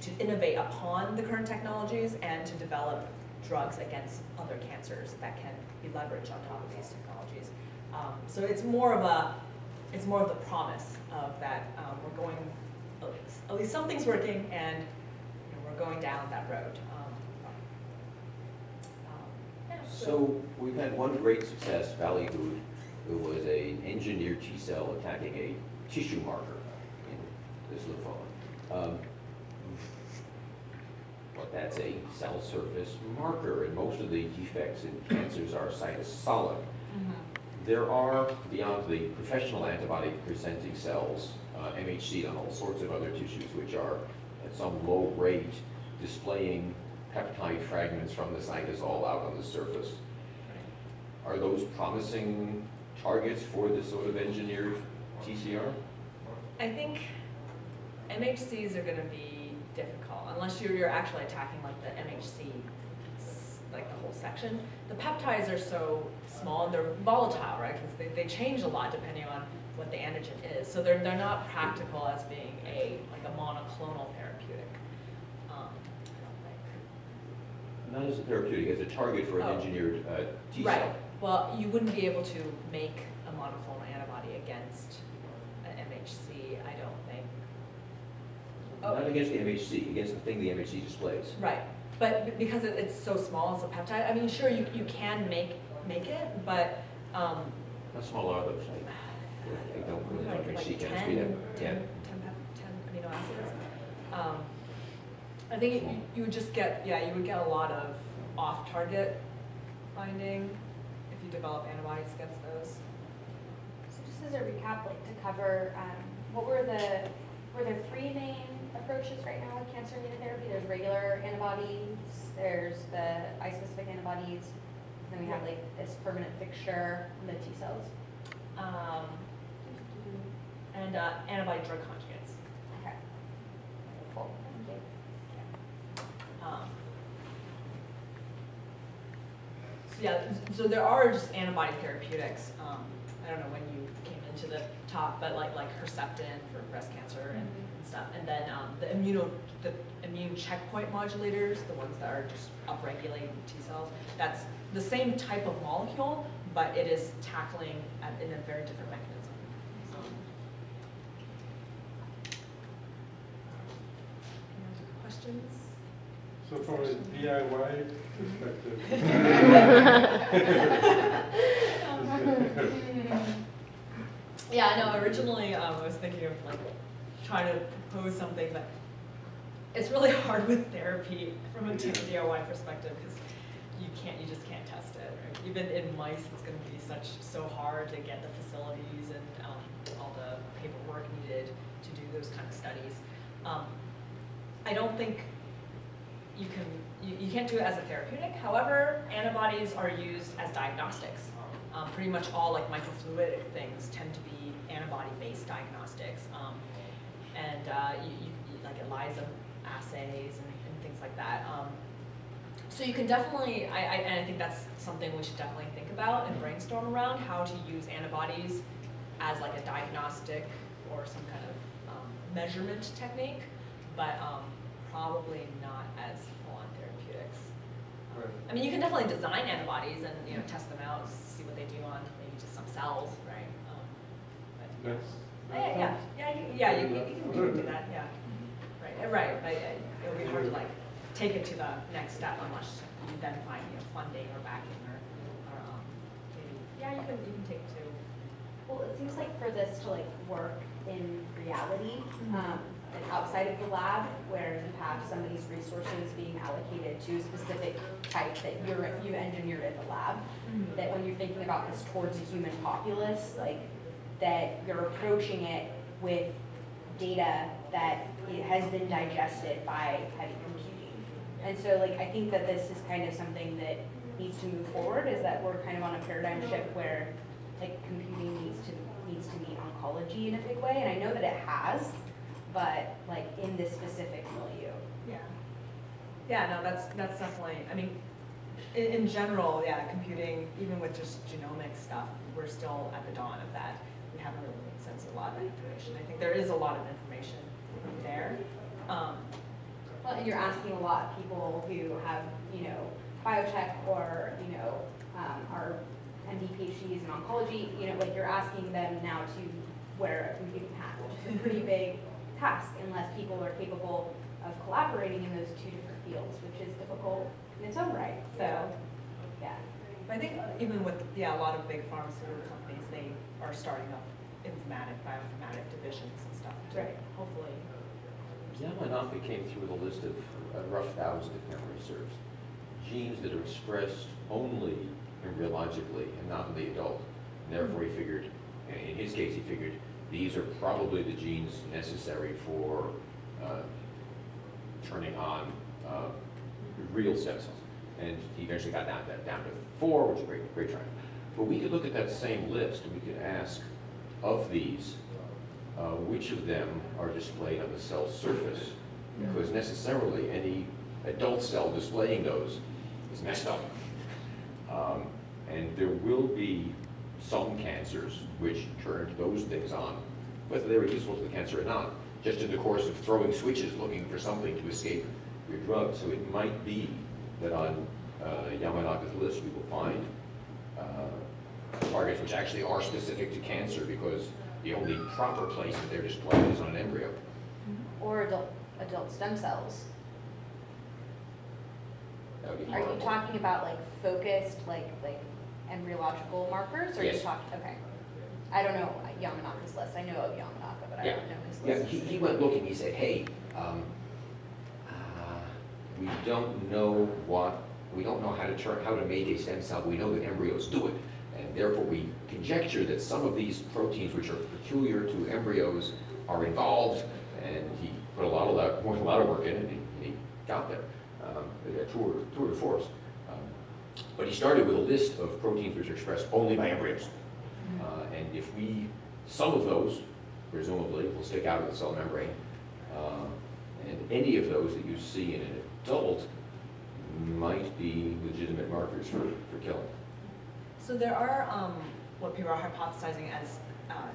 to innovate upon the current technologies and to develop drugs against other cancers that can be leveraged on top of these technologies. So it's more of the promise of that we're going, at least something's working, and you know, we're going down that road. Yeah, so we've had one great success, Ballygood, who was an engineered T cell attacking a tissue marker in this lymphoma. But that's a cell surface marker, and most of the defects in cancers are cytosolic. Mm-hmm. There are, beyond the professional antibody-presenting cells, MHC on all sorts of other tissues, which are at some low rate displaying peptide fragments from the cytosol out on the surface. Are those promising targets for this sort of engineered TCR? I think MHCs are going to be difficult unless you're actually attacking like the MHC, like the whole section. The peptides are so small and they're volatile, right? Because they change a lot depending on what the antigen is. So they're not practical as being like a monoclonal therapeutic. Not as a therapeutic, as a target for an engineered T cell. Right. Well, you wouldn't be able to make a monoclonal antibody against an MHC, I don't think. Not against the MHC, against the thing the MHC displays. Right, but because it's so small, it's a peptide, I mean, sure, you can make it, but... how small are those? I don't really know MHC chemistry. 10 amino acids. I think you would just get, you would get a lot of off-target binding if you develop antibodies against those. So just as a recap, like to cover, what were there three main approaches right now with cancer immunotherapy? There's regular antibodies, there's the bispecific antibodies, and then we have like this permanent fixture in the T cells. And antibody drug conjugates. Okay, cool, thank you. So there are just antibody therapeutics. I don't know when you came into the talk, but like Herceptin for breast cancer and, and stuff, and then the immune checkpoint modulators, the ones that are just upregulating T cells. That's the same type of molecule, but it is tackling in a very different mechanism. Any other questions? So from a DIY perspective, yeah, I know. Originally, I was thinking of like trying to propose something, but it's really hard with therapy from a DIY perspective because you just can't test it. Right? Even in mice, it's going to be so hard to get the facilities and all the paperwork needed to do those kind of studies. I don't think. You can't do it as a therapeutic. However, antibodies are used as diagnostics. Pretty much all like microfluidic things tend to be antibody-based diagnostics, and you like ELISA assays and things like that. So you can definitely, I think that's something we should definitely think about and brainstorm around, how to use antibodies as like a diagnostic or some kind of measurement technique, but probably not as full-on therapeutics. Right. I mean, you can definitely design antibodies and test them out, see what they do on maybe just some cells, right? But, you can do that. Yeah, right. But it'll be hard to like take it to the next step unless you then find funding or backing or maybe you can take it to. Well, it seems like for this to like work in reality, and outside of the lab, where you have somebody's resources being allocated to a specific type that you engineered at the lab, that when you're thinking about this towards a human populace, like that you're approaching it with data that it has been digested by heavy computing. And so like I think that this is kind of something that needs to move forward, is that we're kind of on a paradigm shift where like computing needs to meet oncology in a big way, and I know that it has, but like in this specific milieu. Yeah. Yeah, no, that's definitely, I mean, in general, yeah, computing, even with just genomic stuff, we're still at the dawn of that. We haven't really made sense of a lot of information. I think there is a lot of information there. Well, and you're asking a lot of people who have, biotech or, are MD PhDs in oncology, like you're asking them now to wear a computing hat, which is a pretty big task unless people are capable of collaborating in those two different fields, which is difficult in its own right. So, yeah. I think even with a lot of big pharmaceutical companies, they are starting up bioinformatic divisions and stuff too. Right. Hopefully. Yeah, and off we came through with a list of a rough 1,000 if memory serves, genes that are expressed only embryologically and not in the adult. And therefore, he figured, in his case, he figured these are probably the genes necessary for turning on real stem cells. And he eventually got that down to 4, which is great trying. But we could look at that same list and we could ask, of these, which of them are displayed on the cell surface? Because necessarily any adult cell displaying those is messed up. And there will be some cancers which turned those things on, whether they were useful to the cancer or not, just in the course of throwing switches looking for something to escape your drug. So it might be that on Yamanaka's list we will find targets which actually are specific to cancer because the only proper place that they're displayed is on an embryo. Or adult stem cells. Are you talking about like focused, like embryological markers, or yes. Are you talking? Okay, I don't know Yamanaka's list. I know of Yamanaka, but I don't know his list. Yeah, he went looking. He said, "Hey, we don't know how to make a stem cell. We know that embryos do it, and therefore we conjecture that some of these proteins, which are peculiar to embryos, are involved." And he put a lot of work in it, and he got there. A tour de force. But he started with a list of proteins which are expressed only by embryos. And if some of those, presumably, will stick out of the cell membrane, and any of those that you see in an adult might be legitimate markers for killing. So there are what people are hypothesizing as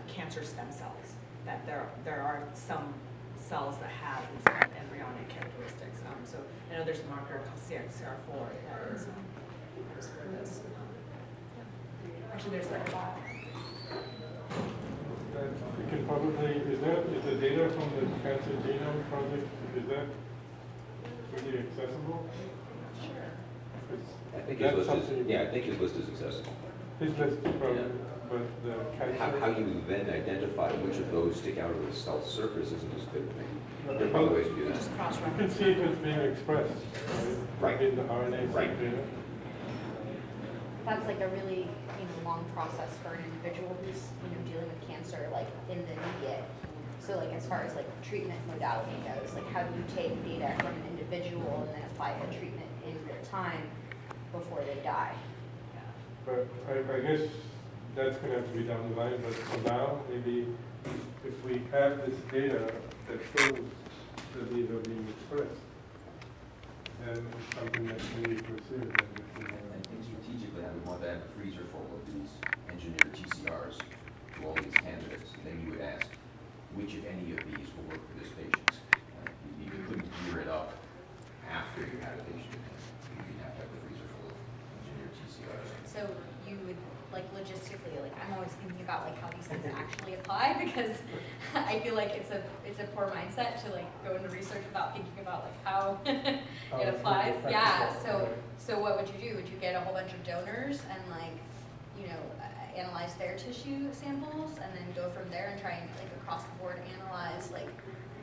cancer stem cells, that there are some cells that have these kind of embryonic characteristics. So I know there's a marker called CXCR4 that is used for this. Actually, there's like a lot. We can probably, is the data from the Cancer Genome Project, is that really accessible? Sure. I think his list is accessible. His list is probably. Yeah. But the how you then identify which of those stick out of the cell surface isn't as good thing. There are probably ways to do that. Just you can see if it's being expressed right. In the RNA. Right. That's like a really long process for an individual who's dealing with cancer like in the immediate. So like as far as like treatment modality goes, like how do you take data from an individual and then apply a treatment in real time before they die? Yeah. But I guess that's going to have to be down the line, but for now, maybe if we have this data that shows that these are being expressed, and it's something that can be pursued. I think strategically, I would want to have a freezer full of these engineered TCRs to all these candidates. And then you would ask, which, if any, of these will work for this patient? You couldn't gear it up after you had a patient. You'd have to have a freezer full of engineered TCRs. So you would, like, logistically, like, I'm always thinking about, like, how these things actually apply, because I feel like it's a poor mindset to, like, go into research without thinking about, like, how it applies. Yeah. So what would you do? Would you get a whole bunch of donors and, like, you know, analyze their tissue samples and then go from there and try and, like, across the board analyze, like,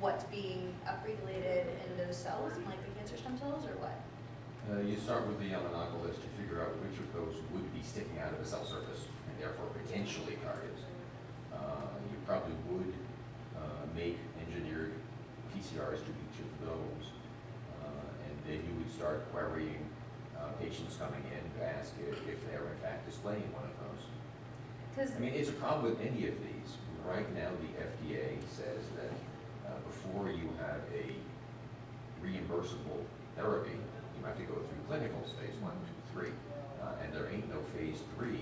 what's being upregulated in those cells, and, like, the cancer stem cells, or what? You start with the Yamanaka list to figure out which of those would be sticking out of the cell surface and therefore potentially CARs. You probably would make engineered PCRs to each of those, and then you would start querying patients coming in to ask if they're in fact displaying one of those. I mean, it's a problem with any of these. Right now the FDA says that before you have a reimbursable therapy, you have to go through clinicals, phase 1, 2, 3, and there ain't no phase 3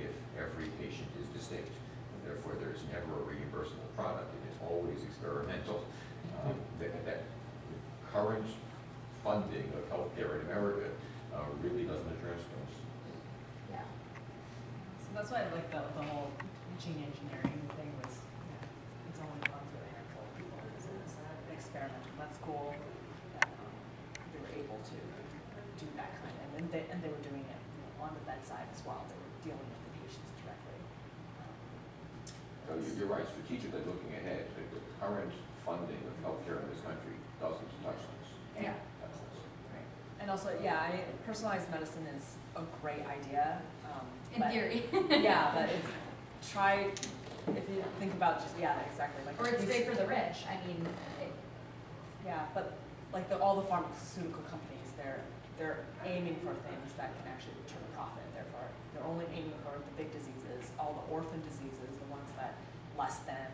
if every patient is distinct. And therefore, there's never a reimbursable product, and it's always experimental. That current funding of healthcare in America really doesn't address those. Yeah. So that's why I like the whole gene engineering thing was, yeah, it's only gone through a handful of people. It's experimental. That's cool. Able to do that kind of, and they were doing it, you know, on the bedside as well. They were dealing with the patients directly. So you're right, strategically looking ahead, the current funding of healthcare in this country doesn't touch this. Yeah. Right. And also, yeah, I mean, personalized medicine is a great idea. In theory. Yeah, but it's, try, if you think about just, yeah, exactly. Like, or it's great for the rich. I mean, yeah, but like all the pharmaceutical companies, they're aiming for things that can actually turn a profit. Therefore, they're only aiming for the big diseases, all the orphan diseases, the ones that less than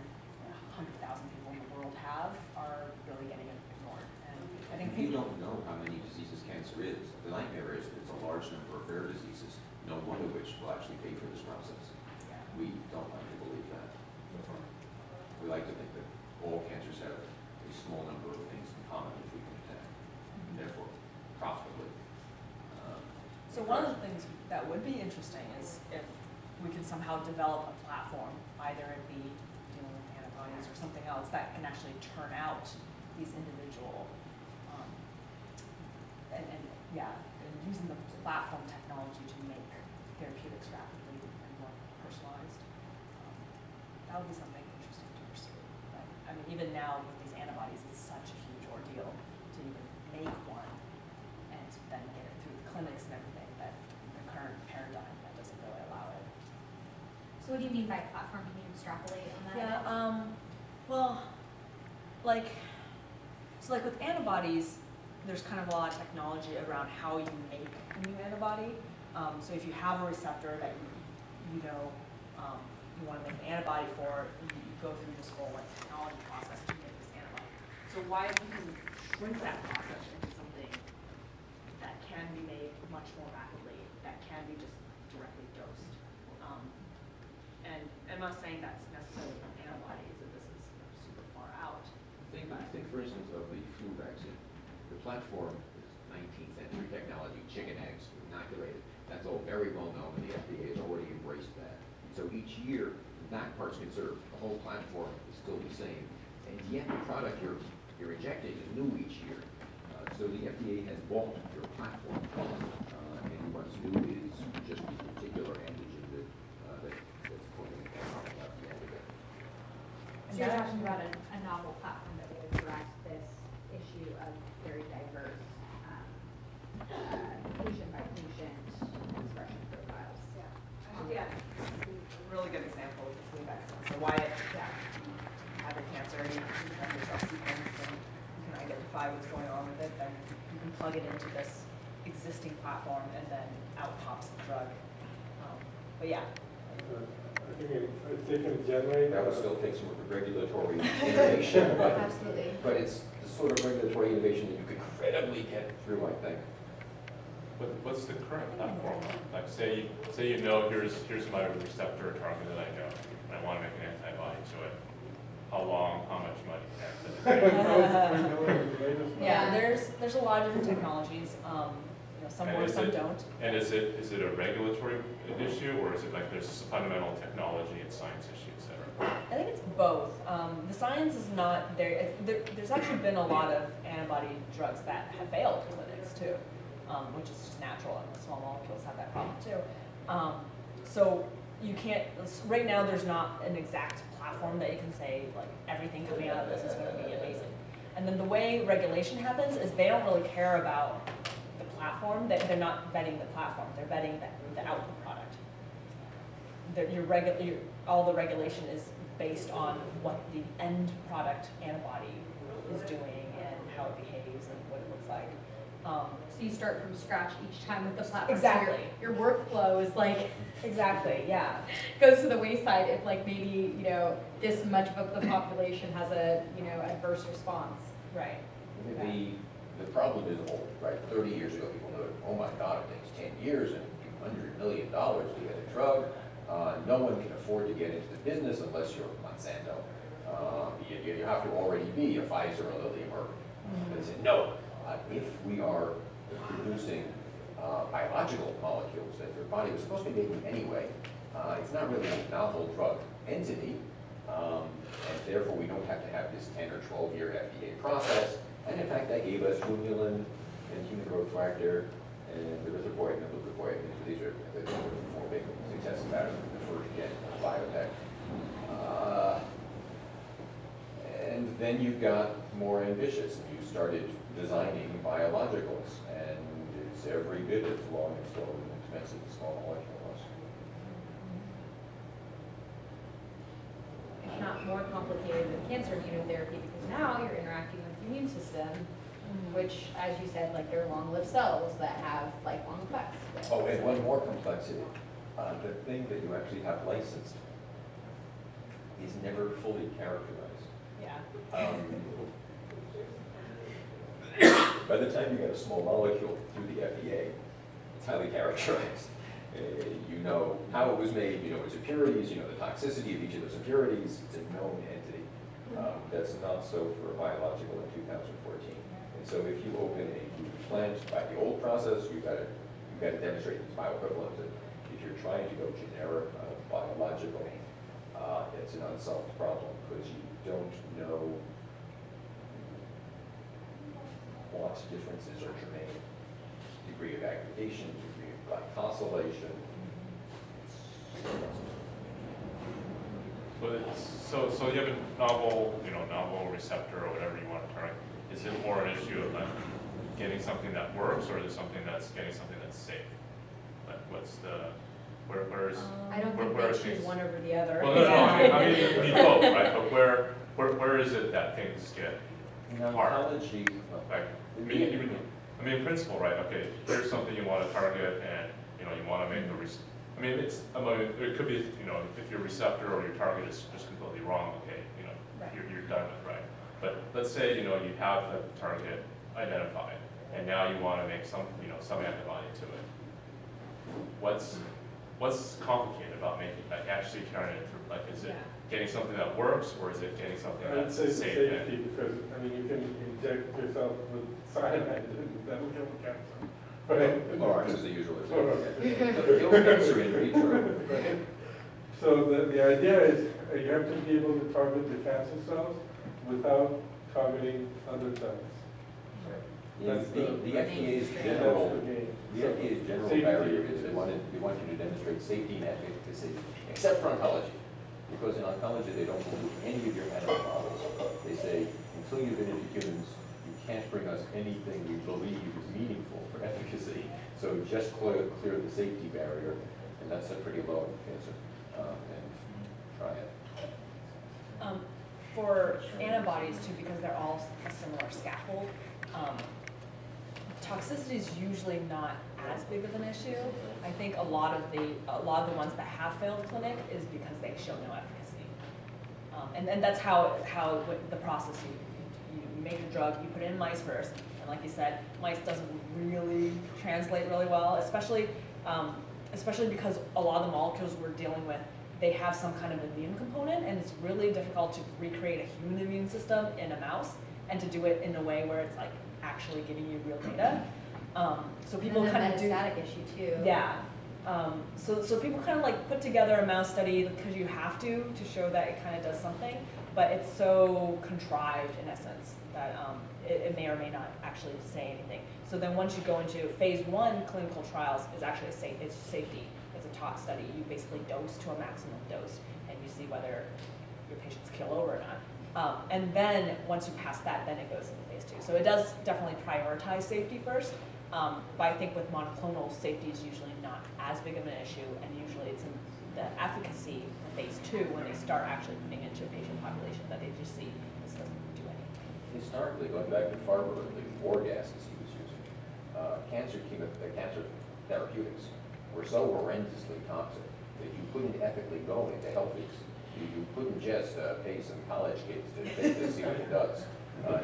100,000 people in the world have are really getting ignored. And I think people don't know how many diseases cancer is. The nightmare is it's a large number of rare diseases, no one of which will actually pay for this process. Yeah. We don't like to believe that. We like to think that all cancers have a small number of things in common, therefore profitably. So one of the things that would be interesting is if we could somehow develop a platform, either it be dealing with antibodies or something else, that can actually turn out these individual, and using the platform technology to make therapeutics rapidly and more personalized. That would be something interesting to pursue. But, I mean, even now with these antibodies, it's such a huge ordeal to even make one and then get it through the clinics and everything, but the current paradigm that doesn't really allow it. So what do you mean by platform? Can you extrapolate on that? Yeah, well, like, so like with antibodies, there's kind of a lot of technology around how you make a new antibody. So if you have a receptor that you know you want to make an antibody for, you go through this whole like technology process to make this antibody. So why do you shrink that process into something that can be made much more rapidly, that can be just directly dosed? And I'm not saying that's necessarily from antibodies, that this is super far out. Think, for instance, of the flu vaccine. The platform is 19th century technology, chicken eggs, inoculated. That's all very well known, and the FDA has already embraced that. So each year, that part's conserved. The whole platform is still the same. And yet the product you're injecting is new each year. So the FDA has bought your platform, and what's new is just this particular antigen that's pointing at that. So you're talking about a novel platform that would address this issue of very diverse patient-by-patient expression profiles. Yeah. Yeah. A really good example of the flu vaccine. So why it, yeah. Having cancer, you can have yourself sequenced and you can identify what's going on with it, then you can plug it into this existing platform and then out pops the drug. But yeah. I think it can generate. That would still take some regulatory innovation. But, absolutely. But it's the sort of regulatory innovation that you could credibly get through, I think. But what's the current platform? Like, say you know, here's my receptor target that I know, and I want to make an antibody to it. How long? How much money? Yeah, there's a lot of different technologies. You know, some work, some don't. And is it a regulatory issue, or is it like there's a fundamental technology and science issue, et cetera? I think it's both. The science is not there. There's actually been a lot of antibody drugs that have failed clinics too, which is just natural, and small molecules have that problem too. So you can't, right now there's not an exact platform that you can say like everything coming out of this is going to be amazing. And then the way regulation happens is they don't really care about the platform. They're not vetting the platform. They're vetting the output product. All the regulation is based on what the end product antibody is doing and how it behaves and what it looks like. So you start from scratch each time with the platform. Exactly. So your workflow is like exactly, yeah. Goes to the wayside if like maybe, you know, this much of the population has a, you know, adverse response. Right. The problem is old, right? 30 years ago people noted, oh my god, it takes 10 years and $100 million to get a drug. No one can afford to get into the business unless you're Monsanto. You have to already be a Pfizer or Lilly or they said no. If we are producing biological molecules that your body was supposed to be making anyway, it's not really a novel drug entity, and therefore we don't have to have this 10 or 12 year FDA process. And in fact, that gave us humulin and human growth factor and erythropoietin and leukopoietin. So these are the four big successes out of the first gen biotech. And then you've got more ambitious. You started designing biologicals, and it's every bit as long and slow and expensive as small molecule was. If not more complicated than cancer immunotherapy, because now you're interacting with the immune system, which, as you said, like they're long-lived cells that have lifelong effects. Oh, and one more complexity: the thing that you actually have licensed is never fully characterized. Yeah. By the time you get a small molecule through the FDA, it's highly characterized. You know how it was made, you know its impurities, you know the toxicity of each of those impurities. It's a known entity. That's not so for a biological in 2014. And so if you open a plant by the old process, you've got to demonstrate it's bioequivalent. If you're trying to go generic biological, it's an unsolved problem because you don't know what differences are germane. Degree of aggregation, degree of glycosylation. So you have a novel, novel receptor or whatever you want to target. Is it more an issue of like getting something that works, or is it something that's getting something that's safe? Like what's the where's I don't where think they choose one over the other. Well, no, I mean you both, right? But where is it that things get? Oncology. Like, I mean, in principle, right? Okay, here's something you want to target, and you want to make the. It could be if your receptor or your target is just completely wrong. Okay, right. You're done with right. But let's say you have the target identified, and now you want to make some antibody to it. What's complicated about making actually turning it through? Like, is it? Yeah. Getting something that works, or is it getting something that's safe? Safety, because I mean you can inject yourself with cyanide and that'll kill the cancer. Right? Or is the usual example. Kill cancer in vitro. So the idea is you have to be able to target the cancer cells without targeting other cells. Right. That's the FDA's general. The FDA's general barrier is they want you to demonstrate safety and efficacy, except for oncology. Because in oncology, they don't believe any of your animal models. They say, until you've been into humans, you can't bring us anything we believe is meaningful for efficacy. So just clear the safety barrier, and that's a pretty low cancer. And try it. For antibodies, too, because they're all a similar scaffold, toxicity is usually not as big of an issue. I think a lot of the ones that have failed clinic is because they show no efficacy, and that's how the process you make a drug, you put it in mice first, and like you said, mice doesn't really translate really well, especially because a lot of the molecules we're dealing with, they have some kind of immune component, and it's really difficult to recreate a human immune system in a mouse, and to do it in a way where it's like actually giving you real data. So people kind of do that issue too. Yeah. So people kind of like put together a mouse study because you have to show that it kind of does something, but it's so contrived in essence that it may or may not actually say anything. So then once you go into phase 1 clinical trials, is actually a safe, it's safety. It's a tox study. You basically dose to a maximum dose and you see whether your patients kill over or not. And then once you pass that, then it goes into phase 2. So it does definitely prioritize safety first. But I think with monoclonal, safety is usually not as big of an issue, and usually it's in the efficacy in phase 2 when they start actually putting into a patient population that they just see this doesn't do anything. Historically, going back to Farber, the four gases he was using, cancer therapeutics were so horrendously toxic that you couldn't ethically go into healthies. You couldn't just pay some college kids to see what it does.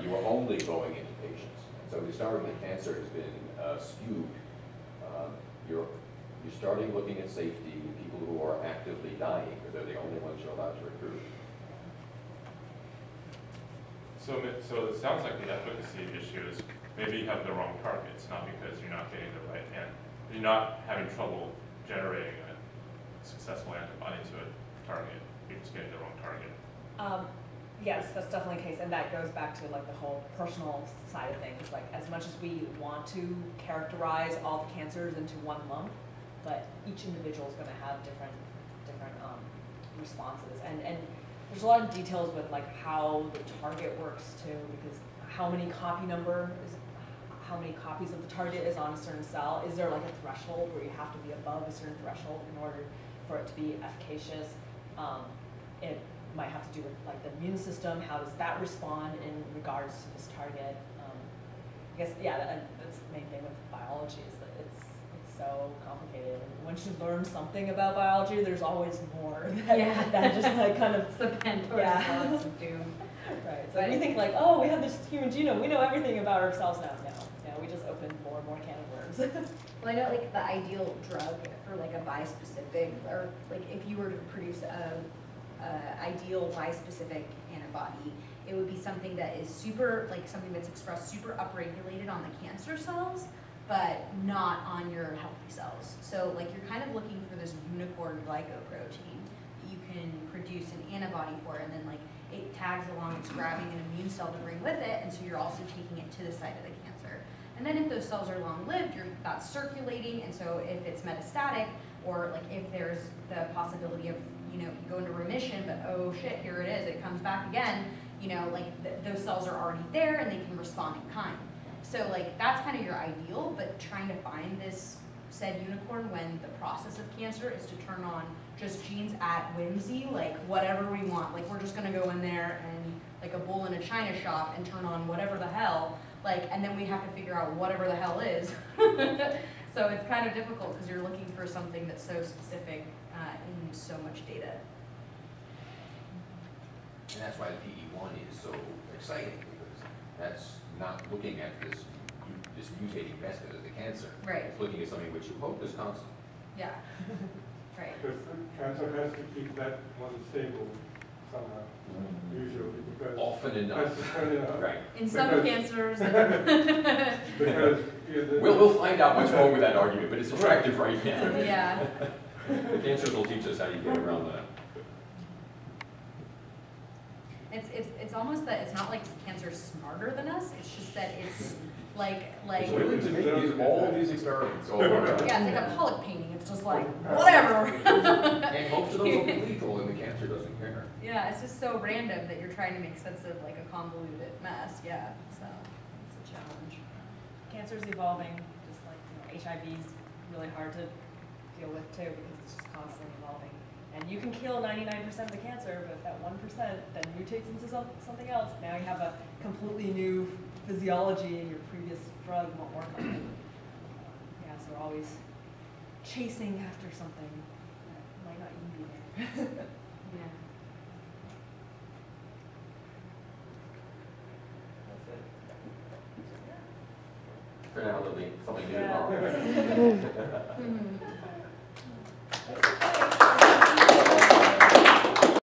You were only going into patients. So historically, cancer has been skewed. You're starting looking at safety in people who are actively dying, because they're the only ones you're allowed to recruit. So it sounds like the efficacy issue is maybe you have the wrong target. It's not because you're not getting the right hand. You're not having trouble generating a successful antibody to a target. You're just getting the wrong target. Yes, that's definitely the case, and that goes back to like the whole personal side of things. Like, as much as we want to characterize all the cancers into one lump, but each individual is going to have different responses, and there's a lot of details with like how the target works too, because how many copy number is, how many copies of the target is on a certain cell. Is there like a threshold where you have to be above a certain threshold in order for it to be efficacious? It might have to do with like the immune system. How does that respond in regards to this target? I guess, yeah, that's the main thing with biology is that it's so complicated. And once you learn something about biology, there's always more that, yeah. That just like kind of, it's the Pandora's box of doom. Right, so but you think like, oh, we have this human genome, we know everything about ourselves now. No, we just opened more and more can of worms. Well, I know like the ideal drug for like a bispecific, or like if you were to produce a ideal bispecific antibody, it would be something that is super, like something that's expressed super upregulated on the cancer cells, but not on your healthy cells. So like you're kind of looking for this unicorn glycoprotein that you can produce an antibody for, and then like it tags along, it's grabbing an immune cell to bring with it, and so you're also taking it to the site of the cancer. And then if those cells are long-lived, you're not circulating, and so if it's metastatic, or like if there's the possibility of, you know, you go into remission, but oh shit, here it is, it comes back again, you know, like those cells are already there and they can respond in kind. So like that's kind of your ideal, but trying to find this said unicorn when the process of cancer is to turn on just genes at whimsy, like whatever we want, like we're just gonna go in there and like a bull in a china shop and turn on whatever the hell, like, and then we have to figure out whatever the hell is. So it's kind of difficult because you're looking for something that's so specific in so much data. And that's why the PD-1 is so exciting, because that's not looking at this mutating method of the cancer. Right. It's looking at something which you hope is constant. Yeah. Right. Because the cancer has to keep that one stable somehow, usually. Because often enough. Right. In some cancers. Because we'll find out what's wrong with that argument, but it's attractive right now. Yeah. The cancers will teach us how you get around that. It's almost that it's not like cancer's smarter than us. It's just that it's like. It's willing to make all these experiments. All yeah, it's like a Pollock painting. It's just like whatever. And most of those will be lethal, and the cancer doesn't care. Yeah, it's just so random that you're trying to make sense of like a convoluted mess. Yeah, so it's a challenge. Cancer's evolving, just like, you know, HIV's really hard to deal with too, because it's just constantly evolving. And you can kill 99% of the cancer, but if that 1% then mutates into something else, now you have a completely new physiology and your previous drug won't work on it. Yeah, so we're always chasing after something that might not even be there. Yeah.